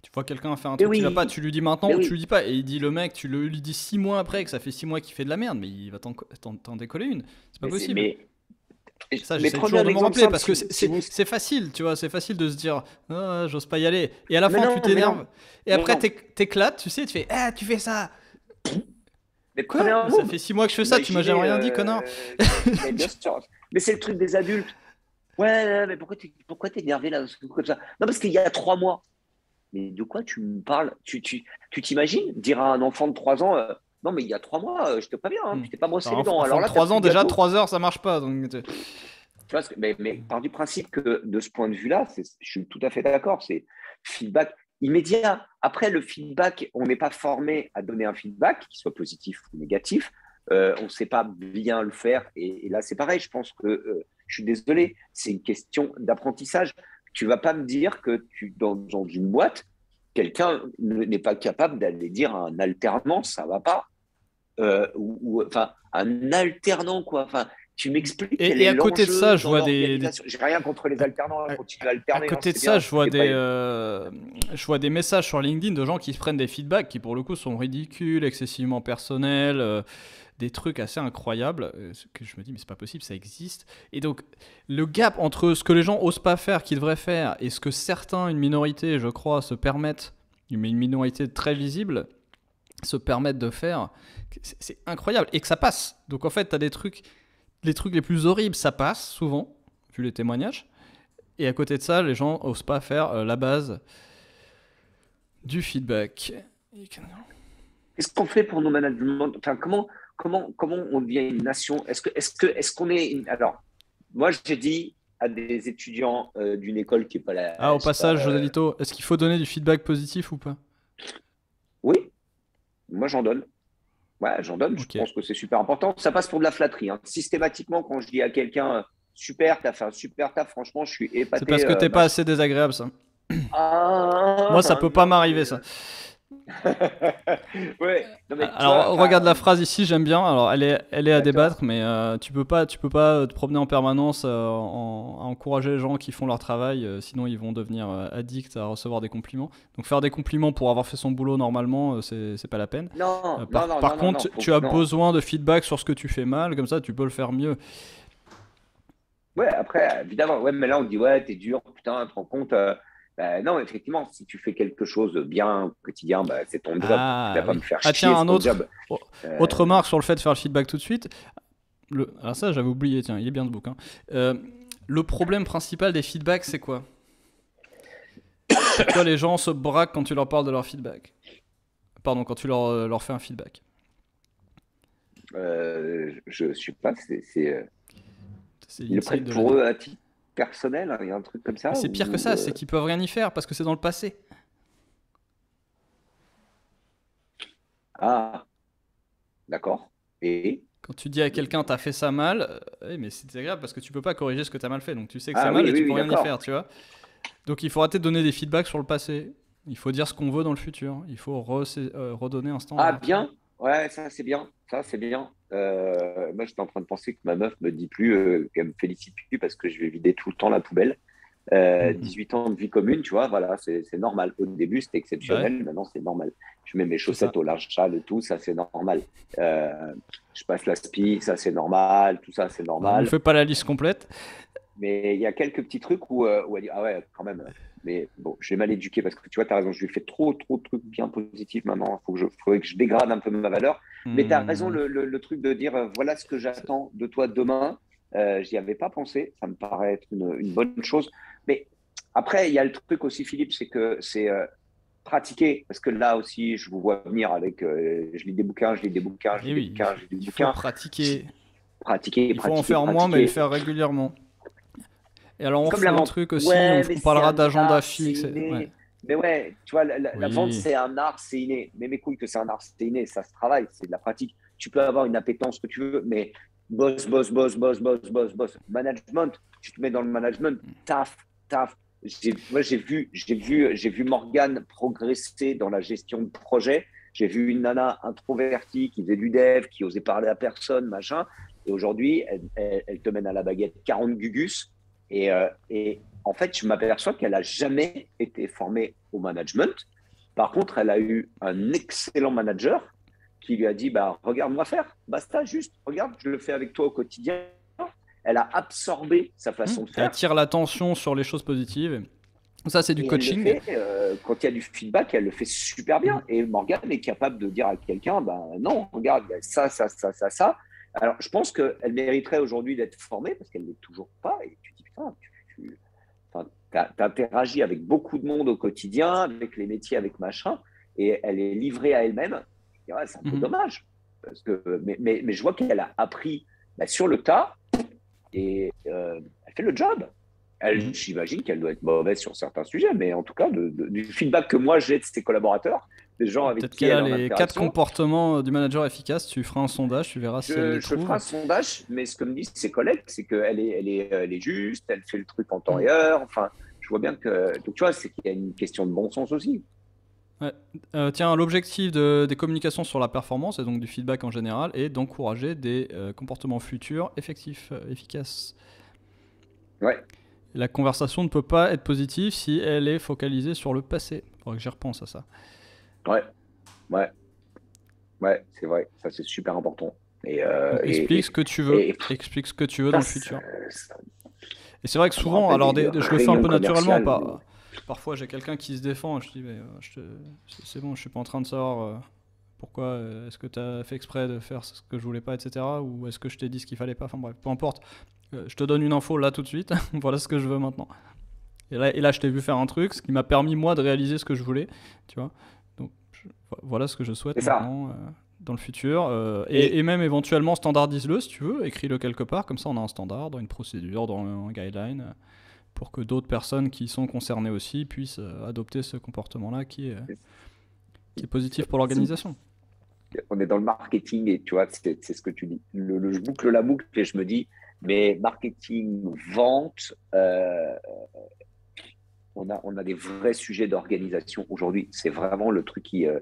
Tu vois quelqu'un faire un truc, oui. tu l'as pas, tu lui dis maintenant mais ou oui. tu lui dis pas. Et il dit le mec, tu le, lui dis six mois après que ça fait six mois qu'il fait de la merde, mais il va t'en, t'en, t'en décoller une. C'est pas mais possible. C'est, mais... Ça, j'essaie toujours de me rappeler simple, parce que c'est, si vous... c'est, c'est facile, tu vois, c'est facile de se dire oh, j'ose pas y aller. Et à la mais fin, non, tu t'énerves. Et mais après, t'éc- t'éclates, tu sais, tu fais ah, tu fais ça. Mais quoi ça monde. Fait six mois que je fais ça, tu m'as jamais euh... rien dit, connard. Mais, bien sûr. Mais c'est le truc des adultes. Ouais, mais pourquoi t'es, pourquoi t'es énervé là comme ça? Non, parce qu'il y a trois mois. Mais de quoi tu me parles? Tu, tu, tu t'imagines dire à un enfant de trois ans euh, non, mais il y a trois mois, euh, je te préviens, hein, tu t'es pas brossé les dents. Alors là, trois ans, déjà trois heures, ça marche pas. Donc... Tu vois, mais, mais par du principe que de ce point de vue-là, c'est, je suis tout à fait d'accord, c'est feedback immédiat. Après, le feedback, on n'est pas formé à donner un feedback, qu'il soit positif ou négatif. Euh, on ne sait pas bien le faire. Et, et là, c'est pareil, je pense que euh, je suis désolé, c'est une question d'apprentissage. Tu ne vas pas me dire que tu, dans, dans une boîte, quelqu'un n'est pas capable d'aller dire à un alternant, ça ne va pas. Euh, ou, ou, enfin, un alternant, quoi. Enfin, tu m'expliques. Et, et à côté de ça, je vois des. J'ai rien contre les alternants. À, à, alterner, à côté hein, de ça, bien, je, vois des, euh, je vois des messages sur LinkedIn de gens qui se prennent des feedbacks qui, pour le coup, sont ridicules, excessivement personnels. Euh... Des trucs assez incroyables, que je me dis mais c'est pas possible, ça existe. Et donc le gap entre ce que les gens osent pas faire, qu'ils devraient faire, et ce que certains, une minorité je crois, se permettent, mais une minorité très visible, se permettent de faire, c'est, c'est incroyable, et que ça passe. Donc en fait t'as des trucs, les trucs les plus horribles ça passe souvent, vu les témoignages, et à côté de ça les gens osent pas faire euh, la base du feedback. Qu'est-ce qu'on fait pour nos managements, enfin comment Comment, comment on devient une nation ? Est-ce que, est-ce que, est-ce qu'on est une... Alors, moi, j'ai dit à des étudiants euh, d'une école qui n'est pas la... Ah, au passage, José Lito, est-ce qu'il faut donner du feedback positif ou pas ? Oui, moi, j'en donne. Ouais, j'en donne, okay. Je pense que c'est super important. Ça passe pour de la flatterie. Hein. Systématiquement, quand je dis à quelqu'un « super, t'as fait un super taf », franchement, je suis épaté. C'est parce que euh, t'es bah... pas assez désagréable, ça. Ah, moi, ça peut pas m'arriver, ça. Ouais. Non, mais alors, toi, regarde la phrase ici, j'aime bien. Alors, elle est, elle est à débattre, mais euh, tu peux pas, tu peux pas te promener en permanence euh, en, à encourager les gens qui font leur travail, euh, sinon ils vont devenir euh, addicts à recevoir des compliments. Donc, faire des compliments pour avoir fait son boulot normalement, euh, c'est, c'est pas la peine. Non, euh, par, non, non, par non, contre, non, non, tu as non. besoin de feedback sur ce que tu fais mal, comme ça, tu peux le faire mieux. Ouais, après, évidemment, ouais, mais là on te dit ouais, t'es dur, putain, te rends compte. Euh... Euh, non, effectivement, si tu fais quelque chose de bien au quotidien, bah, c'est ton job. Ah, tu vas oui. pas me faire ah, chier, tiens, un autre, job. Euh... autre remarque sur le fait de faire le feedback tout de suite. Le... Alors ça, j'avais oublié, tiens, il est bien ce bouquin. Euh, le problème principal des feedbacks, c'est quoi? Toi, les gens se braquent quand tu leur parles de leur feedback. Pardon, quand tu leur, leur fais un feedback. Euh, je sais pas, c'est... Ils prennent pour eux un titre personnel, il y a un truc comme ça. C'est pire que ça, euh... c'est qu'ils peuvent rien y faire parce que c'est dans le passé. Ah, d'accord. Et quand tu dis à quelqu'un t'as fait ça mal, euh, mais c'est désagréable parce que tu peux pas corriger ce que t'as mal fait, donc tu sais que ah, c'est oui, mal et oui, tu peux oui, rien y faire, tu vois. Donc il faut arrêter de donner des feedbacks sur le passé. Il faut dire ce qu'on veut dans le futur. Il faut re euh, redonner un standard. Ah bien, ouais, ça c'est bien, ça c'est bien. Euh, moi j'étais en train de penser que ma meuf me dit plus euh, qu'elle me félicite plus parce que je vais vider tout le temps la poubelle. euh, dix-huit ans de vie commune, tu vois, voilà, c'est normal. Au début c'était exceptionnel, ouais. Maintenant c'est normal, je mets mes chaussettes au large châle et tout, ça c'est normal. Euh, je passe la spie, ça c'est normal, tout ça c'est normal. On ne fait pas la liste complète, mais il y a quelques petits trucs où, euh, où elle dit ah ouais quand même, mais bon, je l'ai mal éduqué parce que tu vois, tu as raison, je lui fais trop trop de trucs bien positifs maintenant, il faut que je, faut que je dégrade un peu ma valeur. Mais tu as raison, le, le, le truc de dire euh, voilà ce que j'attends de toi demain, euh, j'y avais pas pensé, ça me paraît être une, une bonne chose. Mais après, il y a le truc aussi, Philippe, c'est que c'est euh, pratiquer, parce que là aussi, je vous vois venir avec euh, je lis des bouquins, je lis des bouquins, je lis oui, des bouquins, je lis des bouquins. Il faut pratiquer. Pratiquer, il faut pratiquer, en faire pratiquer. Moins, mais le faire régulièrement. Et alors, on fait un truc aussi, ouais, on, on parlera d'agenda fixe. Mais ouais, tu vois, la, la, oui. la vente, c'est un art, c'est inné. Mais mes couilles que c'est un art, c'est inné, ça se travaille, c'est de la pratique. Tu peux avoir une appétence que tu veux, mais boss, boss, boss, boss, boss, boss, boss. Management, tu te mets dans le management, taf, taf. Moi, j'ai vu, j'ai vu, j'ai vu Morgane progresser dans la gestion de projet. J'ai vu une nana introvertie qui faisait du dev, qui osait parler à personne, machin. Et aujourd'hui, elle, elle, elle te mène à la baguette quarante gugus. Et, euh, et en fait, je m'aperçois qu'elle n'a jamais été formée au management. Par contre, elle a eu un excellent manager qui lui a dit bah, « Regarde-moi faire, basta, juste, regarde, je le fais avec toi au quotidien. » Elle a absorbé sa façon mmh, de faire. Elle attire l'attention sur les choses positives. Ça, c'est du et coaching. Elle le fait, euh, quand il y a du feedback, elle le fait super bien. Et Morgane est capable de dire à quelqu'un bah, « Non, regarde, ça, ça, ça, ça, ça. » Alors, je pense qu'elle mériterait aujourd'hui d'être formée parce qu'elle ne l'est toujours pas. Et tu dis, putain, tu, tu interagis avec beaucoup de monde au quotidien, avec les métiers, avec machin, et elle est livrée à elle-même. Ouais, c'est un peu mmh. dommage. Parce que, mais, mais, mais je vois qu'elle a appris bah, sur le tas et euh, elle fait le job. Mmh. J'imagine qu'elle doit être mauvaise sur certains sujets, mais en tout cas, de, de, du feedback que moi j'ai de ses collaborateurs, des gens avec qui elle a les quatre comportements du manager efficace, tu feras un sondage, tu verras si je, elle les trouve. Je ferai un sondage, mais ce que me disent ses collègues, c'est qu'elle est, elle est, elle est juste, elle fait le truc en temps et heure. Enfin, je vois bien que. Donc, tu vois, c'est qu'il y a une question de bon sens aussi. Ouais. Euh, tiens, l'objectif de, des communications sur la performance et donc du feedback en général est d'encourager des euh, comportements futurs effectifs, euh, efficaces. Ouais. La conversation ne peut pas être positive si elle est focalisée sur le passé. Il faudrait que j'y repense à ça. Ouais, ouais, ouais, c'est vrai. Ça, c'est super important. Et euh, explique et, ce que tu veux. Et... Explique ce que tu veux ça, dans le futur. Ça... Et c'est vrai que souvent, alors des, des, je le fais un peu naturellement. Par, parfois, j'ai quelqu'un qui se défend. Et je dis, mais euh, c'est bon, je suis pas en train de savoir euh, pourquoi. Euh, est-ce que tu as fait exprès de faire ce que je voulais pas, et cetera. Ou est-ce que je t'ai dit ce qu'il fallait pas. Enfin bref, peu importe. Euh, je te donne une info là tout de suite. Voilà ce que je veux maintenant. Et là, et là je t'ai vu faire un truc, ce qui m'a permis moi de réaliser ce que je voulais. Tu vois. Voilà ce que je souhaite maintenant, euh, dans le futur. Euh, et, et même éventuellement, standardise-le si tu veux, écris-le quelque part, comme ça on a un standard, dans une procédure, dans un guideline, euh, pour que d'autres personnes qui sont concernées aussi puissent euh, adopter ce comportement-là qui, euh, qui est positif pour l'organisation. on est dans le marketing et tu vois, c'est, c'est ce que tu dis. Le, le, je boucle la boucle et je me dis, mais marketing, vente, euh, on a, on a des vrais sujets d'organisation aujourd'hui. C'est vraiment le truc qui, euh,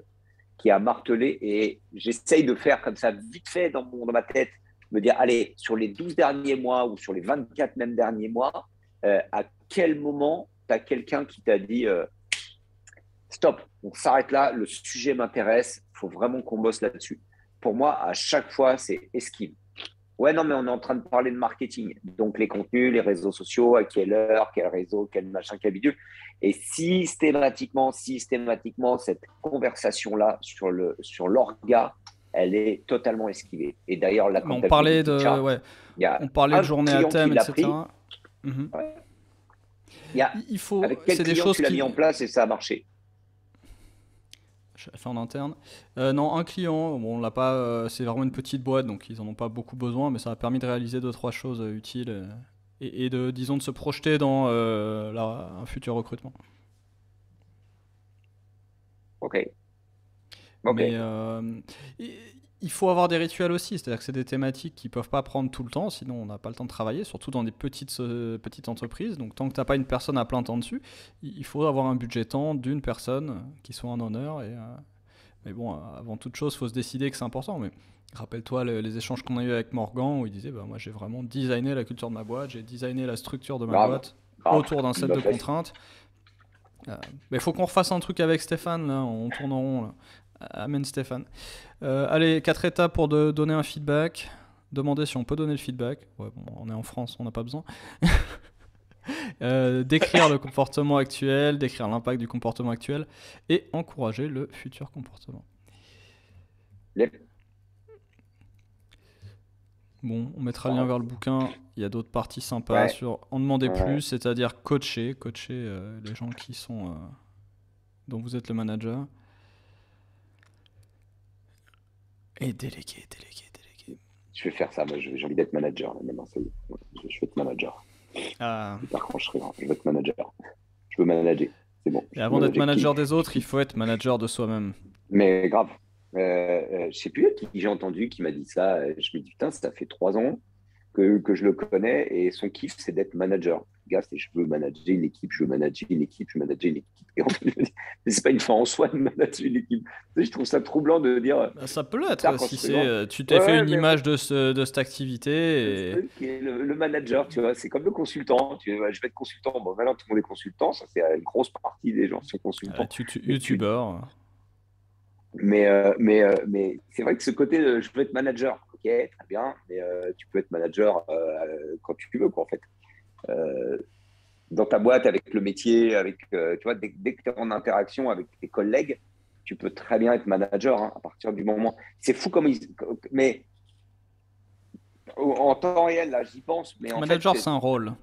qui a martelé et j'essaye de faire comme ça vite fait dans, mon, dans ma tête, me dire, allez, sur les douze derniers mois ou sur les vingt-quatre même derniers mois, euh, à quel moment tu as quelqu'un qui t'a dit euh, stop, on s'arrête là, le sujet m'intéresse, il faut vraiment qu'on bosse là-dessus. Pour moi, à chaque fois, c'est esquive. Ouais, non, mais on est en train de parler de marketing. Donc, les contenus, les réseaux sociaux, à quelle heure, quel réseau, quel machin, quel bidule. Et systématiquement, systématiquement, cette conversation-là sur, le, sur l'orga, elle est totalement esquivée. Et d'ailleurs, là, quand on parlait de, chart, ouais. on parlait de journée à thème, et cetera. Mmh. Ouais. Il y a, Il faut, avec quel c'est client des choses tu l'as qui... mis en place et ça a marché. Je l'ai fait en interne. Euh, non, un client, bon, on l'a pas, euh, c'est vraiment une petite boîte, donc ils n'en ont pas beaucoup besoin, mais ça a permis de réaliser deux, trois choses euh, utiles euh, et, et de, disons, de se projeter dans euh, la, un futur recrutement. Ok. Okay. Mais euh, il faut avoir des rituels aussi, c'est-à-dire que c'est des thématiques qui ne peuvent pas prendre tout le temps, sinon on n'a pas le temps de travailler, surtout dans des petites, euh, petites entreprises. Donc tant que tu n'as pas une personne à plein temps dessus, il faut avoir un budget temps d'une personne qui soit un honneur. Et, euh, mais bon, avant toute chose, il faut se décider que c'est important. Mais rappelle-toi les, les échanges qu'on a eu avec Morgan où il disait bah, moi j'ai vraiment designé la culture de ma boîte, j'ai designé la structure de ma Bravo. boîte Bravo. autour d'un set de contraintes. Euh, mais il faut qu'on refasse un truc avec Stéphane, là, on tourne en rond. Là. Amen Stéphane. Euh, allez, quatre étapes pour de, donner un feedback. Demander si on peut donner le feedback. Ouais, bon, on est en France, on n'a pas besoin. euh, décrire le comportement actuel, décrire l'impact du comportement actuel et encourager le futur comportement. Yep. Bon, on mettra le lien vers le bouquin. Il y a d'autres parties sympas ouais. sur en demander ouais. plus, c'est-à-dire coacher, coacher euh, les gens qui sont, euh, dont vous êtes le manager. Et déléguer, déléguer, déléguer. Je vais faire ça, moi, j'ai envie d'être manager. Là, maintenant, ça y est. Je vais être manager. Ah. Par contre, je serai grand. Je vais être manager. Je veux manager. C'est bon. Et avant d'être manager qui... des autres, il faut être manager de soi-même. Mais grave. Euh, euh, je ne sais plus qui j'ai entendu qui m'a dit ça. Je me dis, putain, ça fait trois ans que, que je le connais et son kiff, c'est d'être manager. Le gars, c'est je veux manager une équipe, je veux manager une équipe, je veux manager une équipe. Et en fait, c'est pas une fin en soi de manager une équipe. Je trouve ça troublant de dire. Ben, ça peut l'être. Ça, si c'est, tu t'es ouais, fait une image de, ce, de cette activité. Et... Le, le manager, tu vois, c'est comme le consultant. Tu vois, je vais être consultant. Bon, maintenant, tout le monde est consultant. Ça, c'est une grosse partie des gens qui sont consultants. Euh, tu, tu, YouTubeur. Mais, euh, mais, euh, mais c'est vrai que ce côté, de, je veux être manager. Ok, très bien. Mais euh, tu peux être manager euh, quand tu veux, quoi, en fait. Euh, dans ta boîte, avec le métier, avec, euh, tu vois, dès, dès que tu es en interaction avec tes collègues, tu peux très bien être manager hein, à partir du moment. C'est fou comme ils. Mais en temps réel, là, j'y pense. Mais en manager, fait, c'est, c'est un rôle.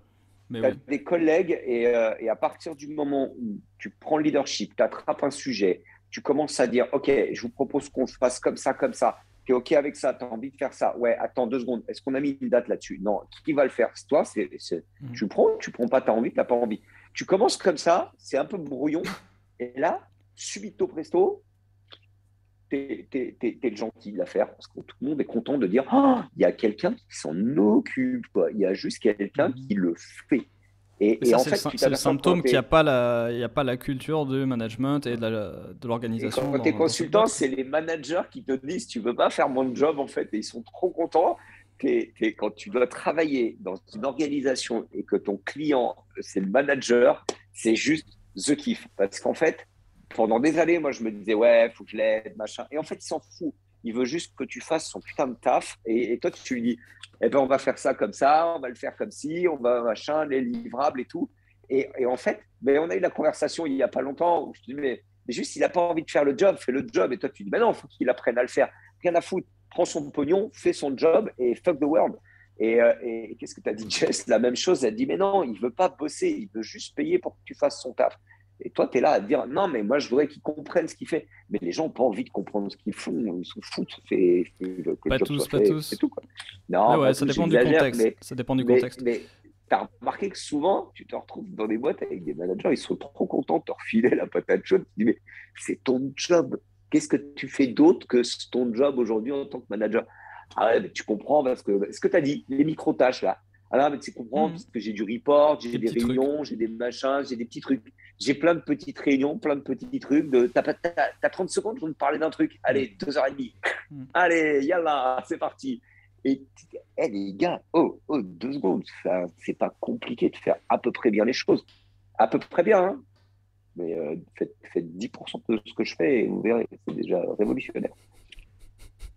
Tu as oui. des collègues et, euh, et à partir du moment où tu prends le leadership, tu attrapes un sujet, tu commences à dire ok, je vous propose qu'on se fasse comme ça, comme ça. Tu es OK avec ça, tu as envie de faire ça. Ouais, attends deux secondes. Est-ce qu'on a mis une date là-dessus ? Non, qui va le faire ? C'est toi, c'est, c'est, mmh. tu prends, tu prends pas, tu as envie, tu n'as pas envie. Tu commences comme ça, c'est un peu brouillon. Et là, subito presto, tu es le gentil de l'affaire parce que tout le monde est content de dire oh, il y a quelqu'un qui s'en occupe, il y a juste quelqu'un mmh. qui le fait. Et, et ça, en c'est fait, le, tu c'est le symptôme qu'il n'y a pas la, il y a pas la culture du management et de, la, de l'organisation. Et quand t'es consultant, c'est les managers qui te disent tu veux pas faire mon job en fait, et ils sont trop contents. Et, et quand tu dois travailler dans une organisation et que ton client c'est le manager, c'est juste the kiff. Parce qu'en fait, pendant des années, moi je me disais ouais, faut que je l'aide, machin. Et en fait, il s'en fout. Il veut juste que tu fasses son putain de taf. Et, et toi, tu lui dis, eh ben, on va faire ça comme ça, on va le faire comme ci, on va machin, les livrables et tout. Et, et en fait, mais on a eu la conversation il n'y a pas longtemps où je te dis, mais, mais juste, il n'a pas envie de faire le job, fais le job. Et toi, tu dis, ben non, il faut qu'il apprenne à le faire. Rien à foutre, prends son pognon, fais son job et fuck the world. Et, et, et qu'est-ce que tu as dit, Jess ? La même chose, elle dit, mais non, il ne veut pas bosser, il veut juste payer pour que tu fasses son taf. Et toi, tu es là à te dire, non, mais moi, je voudrais qu'ils comprennent ce qu'ils font. Mais les gens n'ont pas envie de comprendre ce qu'ils font. Ils s'en foutent. Fait, fait, fait, pas tous, pas fait, tous. C'est tout, quoi. Non, ah ouais, pas ça, tous, dépend du contexte. Mais, ça dépend du mais, contexte. Mais tu as remarqué que souvent, tu te retrouves dans des boîtes avec des managers, ils sont trop contents de te refiler la patate chaude. Tu dis, mais c'est ton job. Qu'est-ce que tu fais d'autre que ton job aujourd'hui en tant que manager ? Ah ouais, mais tu comprends parce que ce que tu as dit, les micro-tâches là. Ah là, mais tu comprends mmh. parce que j'ai du report, j'ai des, des réunions, j'ai des machins, j'ai des petits trucs. J'ai plein de petites réunions, plein de petits trucs. De... Tu as trente secondes pour me parler d'un truc. Allez, deux heures trente. Mmh. Allez, yalla, c'est parti. Et hey, les gars, oh, oh, deux secondes. Enfin, c'est pas compliqué de faire à peu près bien les choses. À peu près bien, hein. Mais euh, faites, faites dix pour cent de ce que je fais et vous verrez, c'est déjà révolutionnaire.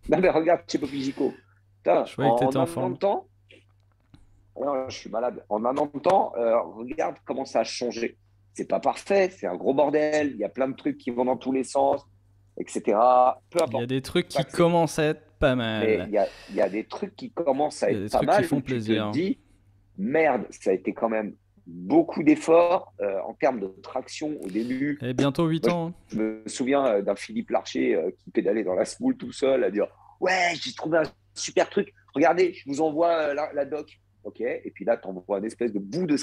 Non, mais regarde, chez Poppy Gico. En un an de temps, alors, je suis malade. En un an de temps, euh, regarde comment ça a changé. C'est pas parfait, c'est un gros bordel. Il y a plein de trucs qui vont dans tous les sens, et cetera. Peu importe. Il y a des trucs qui commencent à être pas mal. Il y, y a des trucs qui commencent à être pas mal. Qui font plaisir. Tu te dis, merde, ça a été quand même beaucoup d'efforts euh, en termes de traction au début. Et bientôt huit ans. Moi, je, je me souviens euh, d'un Philippe Larcher euh, qui pédalait dans la smoule tout seul à dire « Ouais, j'ai trouvé un super truc. Regardez, je vous envoie euh, la, la doc. » Ok. Et puis là, tu envoies une espèce de bout de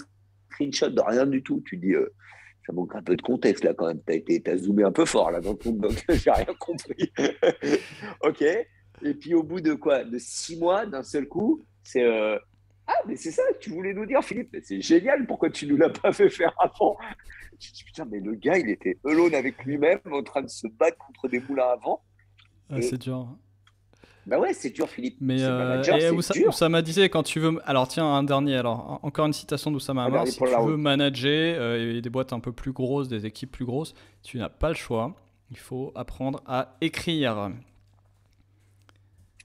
screenshot de rien du tout. Tu dis euh, « Ça manque un peu de contexte là quand même. T'as été, t'as zoomé un peu fort là dans ton doc. J'ai rien compris. » Ok. Et puis au bout de quoi ? De six mois, d'un seul coup, c'est… Euh, « Ah, mais c'est ça que tu voulais nous dire, Philippe. C'est génial, pourquoi tu ne nous l'as pas fait faire avant ?» Je dis « Putain, mais le gars, il était alone avec lui-même, en train de se battre contre des moulins à vent. » Ah, et... C'est dur. Bah ouais, c'est dur, Philippe. Mais euh... manager, et Oussa... dur. Oussama disait, quand tu veux… Alors tiens, un dernier. Alors, encore une citation d'Oussama Hamar. Si tu route. veux manager euh, et des boîtes un peu plus grosses, des équipes plus grosses, tu n'as pas le choix. Il faut apprendre à écrire.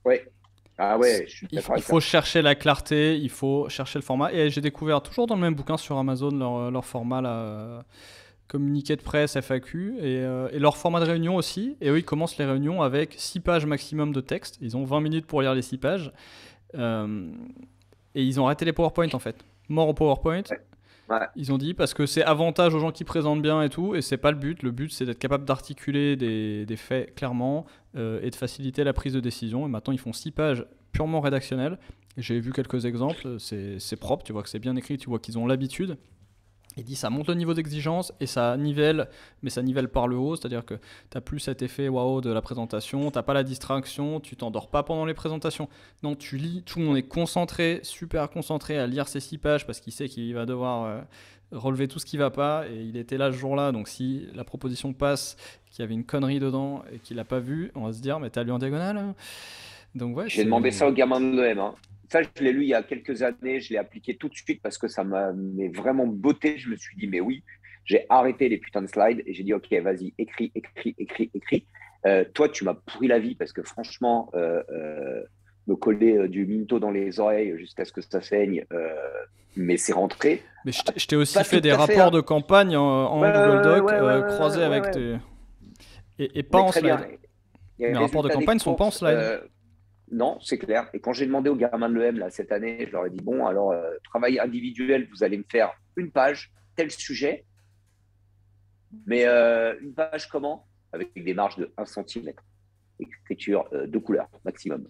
Ouais. Ah ouais, je suis il faut, il faut chercher la clarté, il faut chercher le format. Et j'ai découvert toujours dans le même bouquin sur Amazon leur, leur format là, communiqué de presse, F A Q, et, euh, et leur format de réunion aussi. Et eux, ils commencent les réunions avec six pages maximum de texte. Ils ont vingt minutes pour lire les six pages. Euh, et ils ont arrêté les PowerPoint en fait. Mort au PowerPoint. Ouais. Ouais. Ils ont dit parce que c'est avantage aux gens qui présentent bien et tout, et c'est pas le but. Le but, c'est d'être capable d'articuler des, des faits clairement euh, et de faciliter la prise de décision. Et maintenant, ils font six pages purement rédactionnelles. J'ai vu quelques exemples, c'est, c'est propre, tu vois que c'est bien écrit, tu vois qu'ils ont l'habitude. Il dit ça monte le niveau d'exigence et ça nivelle, mais ça nivelle par le haut, c'est-à-dire que tu n'as plus cet effet waouh de la présentation, tu n'as pas la distraction, tu t'endors pas pendant les présentations. Non, tu lis, tout le monde est concentré, super concentré à lire ces six pages parce qu'il sait qu'il va devoir euh, relever tout ce qui ne va pas et il était là ce jour-là, donc si la proposition passe, qu'il y avait une connerie dedans et qu'il ne l'a pas vu, on va se dire mais t'as lu en diagonale. Donc ouais, j'ai demandé ça aux gamins de l'O M, hein. Ça, je l'ai lu il y a quelques années, je l'ai appliqué tout de suite parce que ça m'a vraiment botté. Je me suis dit, mais oui, j'ai arrêté les putains de slides et j'ai dit, ok, vas-y, écris, écris, écris, écris. Euh, toi, tu m'as pourri la vie parce que franchement, euh, euh, me coller euh, du minto dans les oreilles jusqu'à ce que ça saigne, euh, mais c'est rentré. Mais je t'ai aussi Pas fait des rapports fait, hein. de campagne en, en bah, Google Doc, ouais, ouais, euh, croisés ouais, avec ouais. tes. Et, et pas en slide. Les rapports de campagne ne sont pas en slide. Euh, Non, c'est clair. Et quand j'ai demandé aux gamins de l'E M là, cette année, je leur ai dit, bon, alors, euh, travail individuel, vous allez me faire une page, tel sujet, mais euh, une page comment ? Avec des marges de un centimètre, écriture euh, de couleur maximum.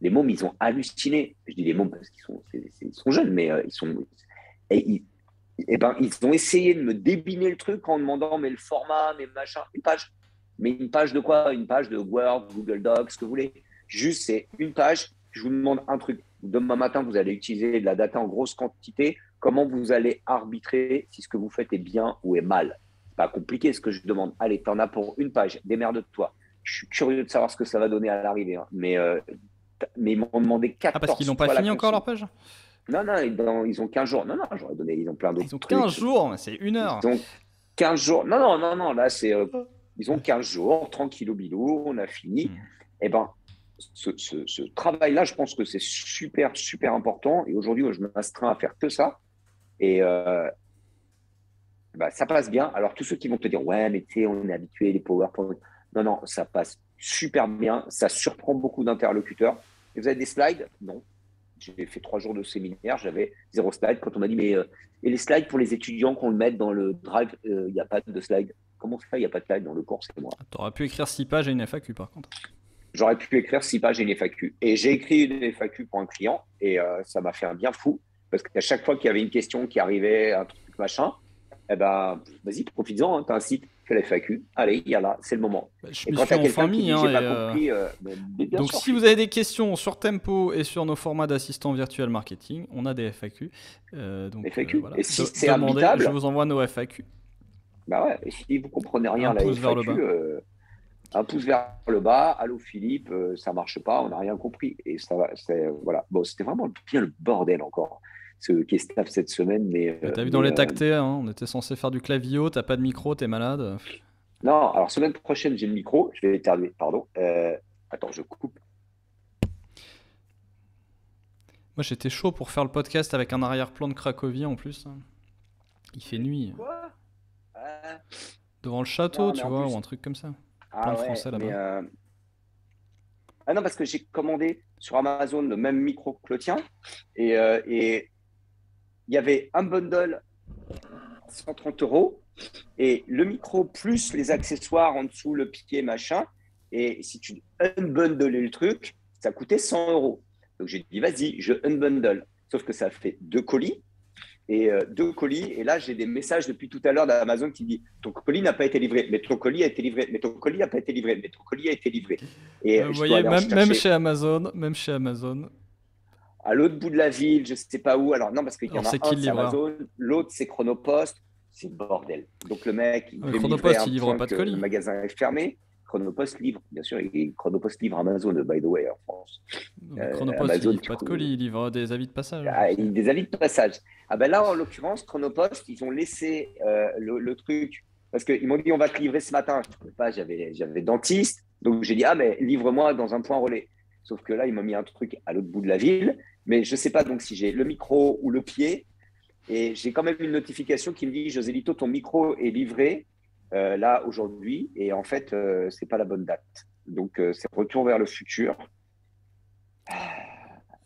Les mômes, ils ont halluciné. Je dis les mômes parce qu'ils sont, c'est, c'est, ils sont jeunes, mais euh, ils sont… Et, ils, et ben, ils ont essayé de me débiner le truc en demandant, mais le format, mais machin, une page. Mais une page de quoi ? Une page de Word, Google Docs, ce que vous voulez. Juste, c'est une page, je vous demande un truc. Demain matin, vous allez utiliser de la data en grosse quantité. Comment vous allez arbitrer si ce que vous faites est bien ou est mal ? C'est pas compliqué ce que je demande. Allez, t'en as pour une page, démerde-toi. Je suis curieux de savoir ce que ça va donner à l'arrivée. Hein. Mais, euh, mais ils m'ont demandé quatorze. Ah, parce qu'ils n'ont pas fini encore leur page ? Non, non, ils ont, ils ont quinze jours. Non, non, j'aurais donné, ils ont plein d'autres trucs. Ils ont quinze jours, c'est une heure. Ils ont quinze jours. Non, non, non, non, là, c'est… Euh, ils ont quinze jours, tranquille au bilou, on a fini. Mmh. Eh ben. Ce, ce, ce travail-là, je pense que c'est super, super important. Et aujourd'hui, je m'astreins à faire que ça. Et euh, bah, ça passe bien. Alors, tous ceux qui vont te dire « Ouais, mais tu sais, on est habitué, les PowerPoint… » Non, non, ça passe super bien. Ça surprend beaucoup d'interlocuteurs. Et vous avez des slides ? Non. J'ai fait trois jours de séminaire, j'avais zéro slide. Quand on m'a dit « Mais euh, et les slides pour les étudiants qu'on le mette dans le drive, il euh, n'y a pas de slide. » Comment ça, il n'y a pas de slide dans le cours, c'est moi. Tu aurais pu écrire six pages à une F A Q, par contre. J'aurais pu écrire six pages et une F A Q. Et j'ai écrit une F A Q pour un client et euh, ça m'a fait un bien fou parce qu'à chaque fois qu'il y avait une question qui arrivait, un truc machin, eh ben, vas-y, profites-en, hein, t'as un site. fais la F A Q, allez, il y a là, c'est le moment. Bah, je et me quand suis en famille. Hein, euh... compris, euh, ben, donc sûr, si vous avez des questions sur Tempo et sur nos formats d'assistants virtuels marketing, on a des F A Q. Euh, donc, F A Q euh, voilà. Et si c'est habitable, je vous envoie nos F A Q. Bah ouais, et si vous comprenez rien à la F A Q, euh, un pouce vers le bas, allô Philippe, euh, ça marche pas, on n'a rien compris. Et ça va, c'est, voilà. Bon, c'était vraiment bien le bordel encore. Ce qui est staff cette semaine, mais... mais t'as vu dans mais, les tactés, euh, hein, on était censé faire du clavio, t'as pas de micro, t'es malade. Non, alors semaine prochaine, j'ai le micro, je vais éternuer, pardon. Euh, attends, je coupe. Moi, j'étais chaud pour faire le podcast avec un arrière-plan de Cracovie, en plus. Il fait nuit. Quoi euh... Devant le château, non, tu vois, plus... ou un truc comme ça. Ah, plein de ouais, Français là-bas. Euh... Ah non, parce que j'ai commandé sur Amazon le même micro que le tien, et... Euh, et... il y avait un bundle cent trente euros et le micro plus les accessoires en dessous, le piquet, machin. Et si tu unbundles le truc, ça coûtait cent euros. Donc j'ai dit, vas-y, je unbundle. Sauf que ça fait deux colis. Et euh, deux colis. Et là, j'ai des messages depuis tout à l'heure d'Amazon qui dit, ton colis n'a pas été livré, mais ton colis a été livré, mais ton colis n'a pas été livré, mais ton colis a été livré. Et euh, vous voyez, même, même chez Amazon, même chez Amazon. à l'autre bout de la ville, je ne sais pas où. Alors non, parce qu'il y en a un, c'est Amazon, l'autre, c'est Chronopost. C'est le bordel. Donc le mec, il ne Chronopost, il livre pas de colis. Le magasin est fermé. Chronopost livre, bien sûr. Et Chronopost livre Amazon, by the way, en France. Euh, Chronopost, Amazon, il livre pas de colis, il livre des avis de passage. Ah, des avis de passage. Ah ben là, en l'occurrence, Chronopost, ils ont laissé euh, le, le truc. Parce qu'ils m'ont dit, on va te livrer ce matin. Je ne pouvais pas, j'avais, j'avais dentiste. Donc j'ai dit, ah mais livre-moi dans un point relais. Sauf que là, ils m'ont mis un truc à l'autre bout de la ville. Mais je ne sais pas donc si j'ai le micro ou le pied. Et j'ai quand même une notification qui me dit « José Lito, ton micro est livré euh, là aujourd'hui. » Et en fait, euh, ce n'est pas la bonne date. Donc, euh, c'est retour vers le futur.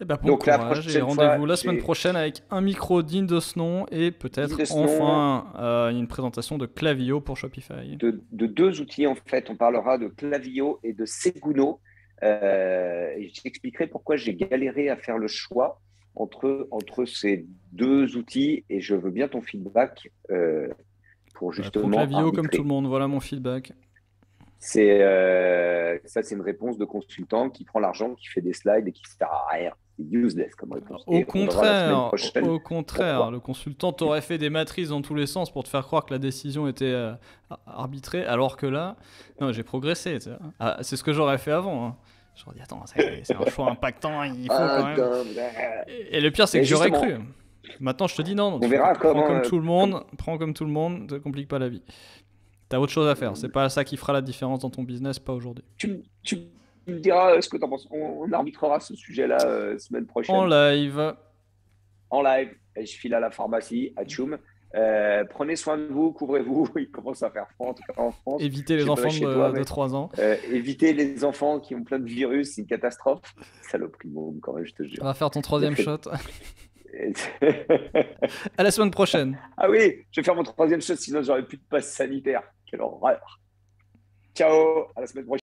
Et bah bon donc, courage la et rendez-vous la semaine prochaine avec un micro digne de ce nom et peut-être enfin euh, une présentation de Klaviyo pour Shopify. De, de deux outils, en fait. On parlera de Klaviyo et de Seguno. Euh, j'expliquerai pourquoi j'ai galéré à faire le choix entre, entre ces deux outils et je veux bien ton feedback euh, pour justement pour Klaviyo comme tout le monde, voilà mon feedback. C'est, euh, ça c'est une réponse de consultant qui prend l'argent, qui fait des slides et qui sert à rien. Useless comme réponse. Au contraire, au contraire, pourquoi le consultant t'aurait fait des matrices dans tous les sens pour te faire croire que la décision était euh, arbitrée, alors que là, non, j'ai progressé. Ah, c'est ce que j'aurais fait avant. Hein. J'aurais dit attends, c'est, c'est un choix impactant, il faut quand même. Et, et le pire, c'est que j'aurais cru. Maintenant, je te dis non. non On verra prends comment, comme euh, tout le monde, prends comme tout le monde, ne te complique pas la vie. T'as autre chose à faire. C'est pas ça qui fera la différence dans ton business, pas aujourd'hui. Tu, tu... Tu me diras ce que tu en penses. On arbitrera ce sujet-là euh, semaine prochaine. En live. En live. Je file à la pharmacie, à Tchoum. Euh, prenez soin de vous, couvrez-vous. Il commence à faire froid, en tout cas en France. Évitez les enfants de, toi, de trois ans. Euh, évitez les enfants qui ont plein de virus. C'est une catastrophe. Saloperie, monde, quand même, je te jure. On va faire ton troisième shot. À la semaine prochaine. Ah oui, je vais faire mon troisième shot, sinon j'aurais plus de passe sanitaire. Quelle horreur. Ciao, à la semaine prochaine.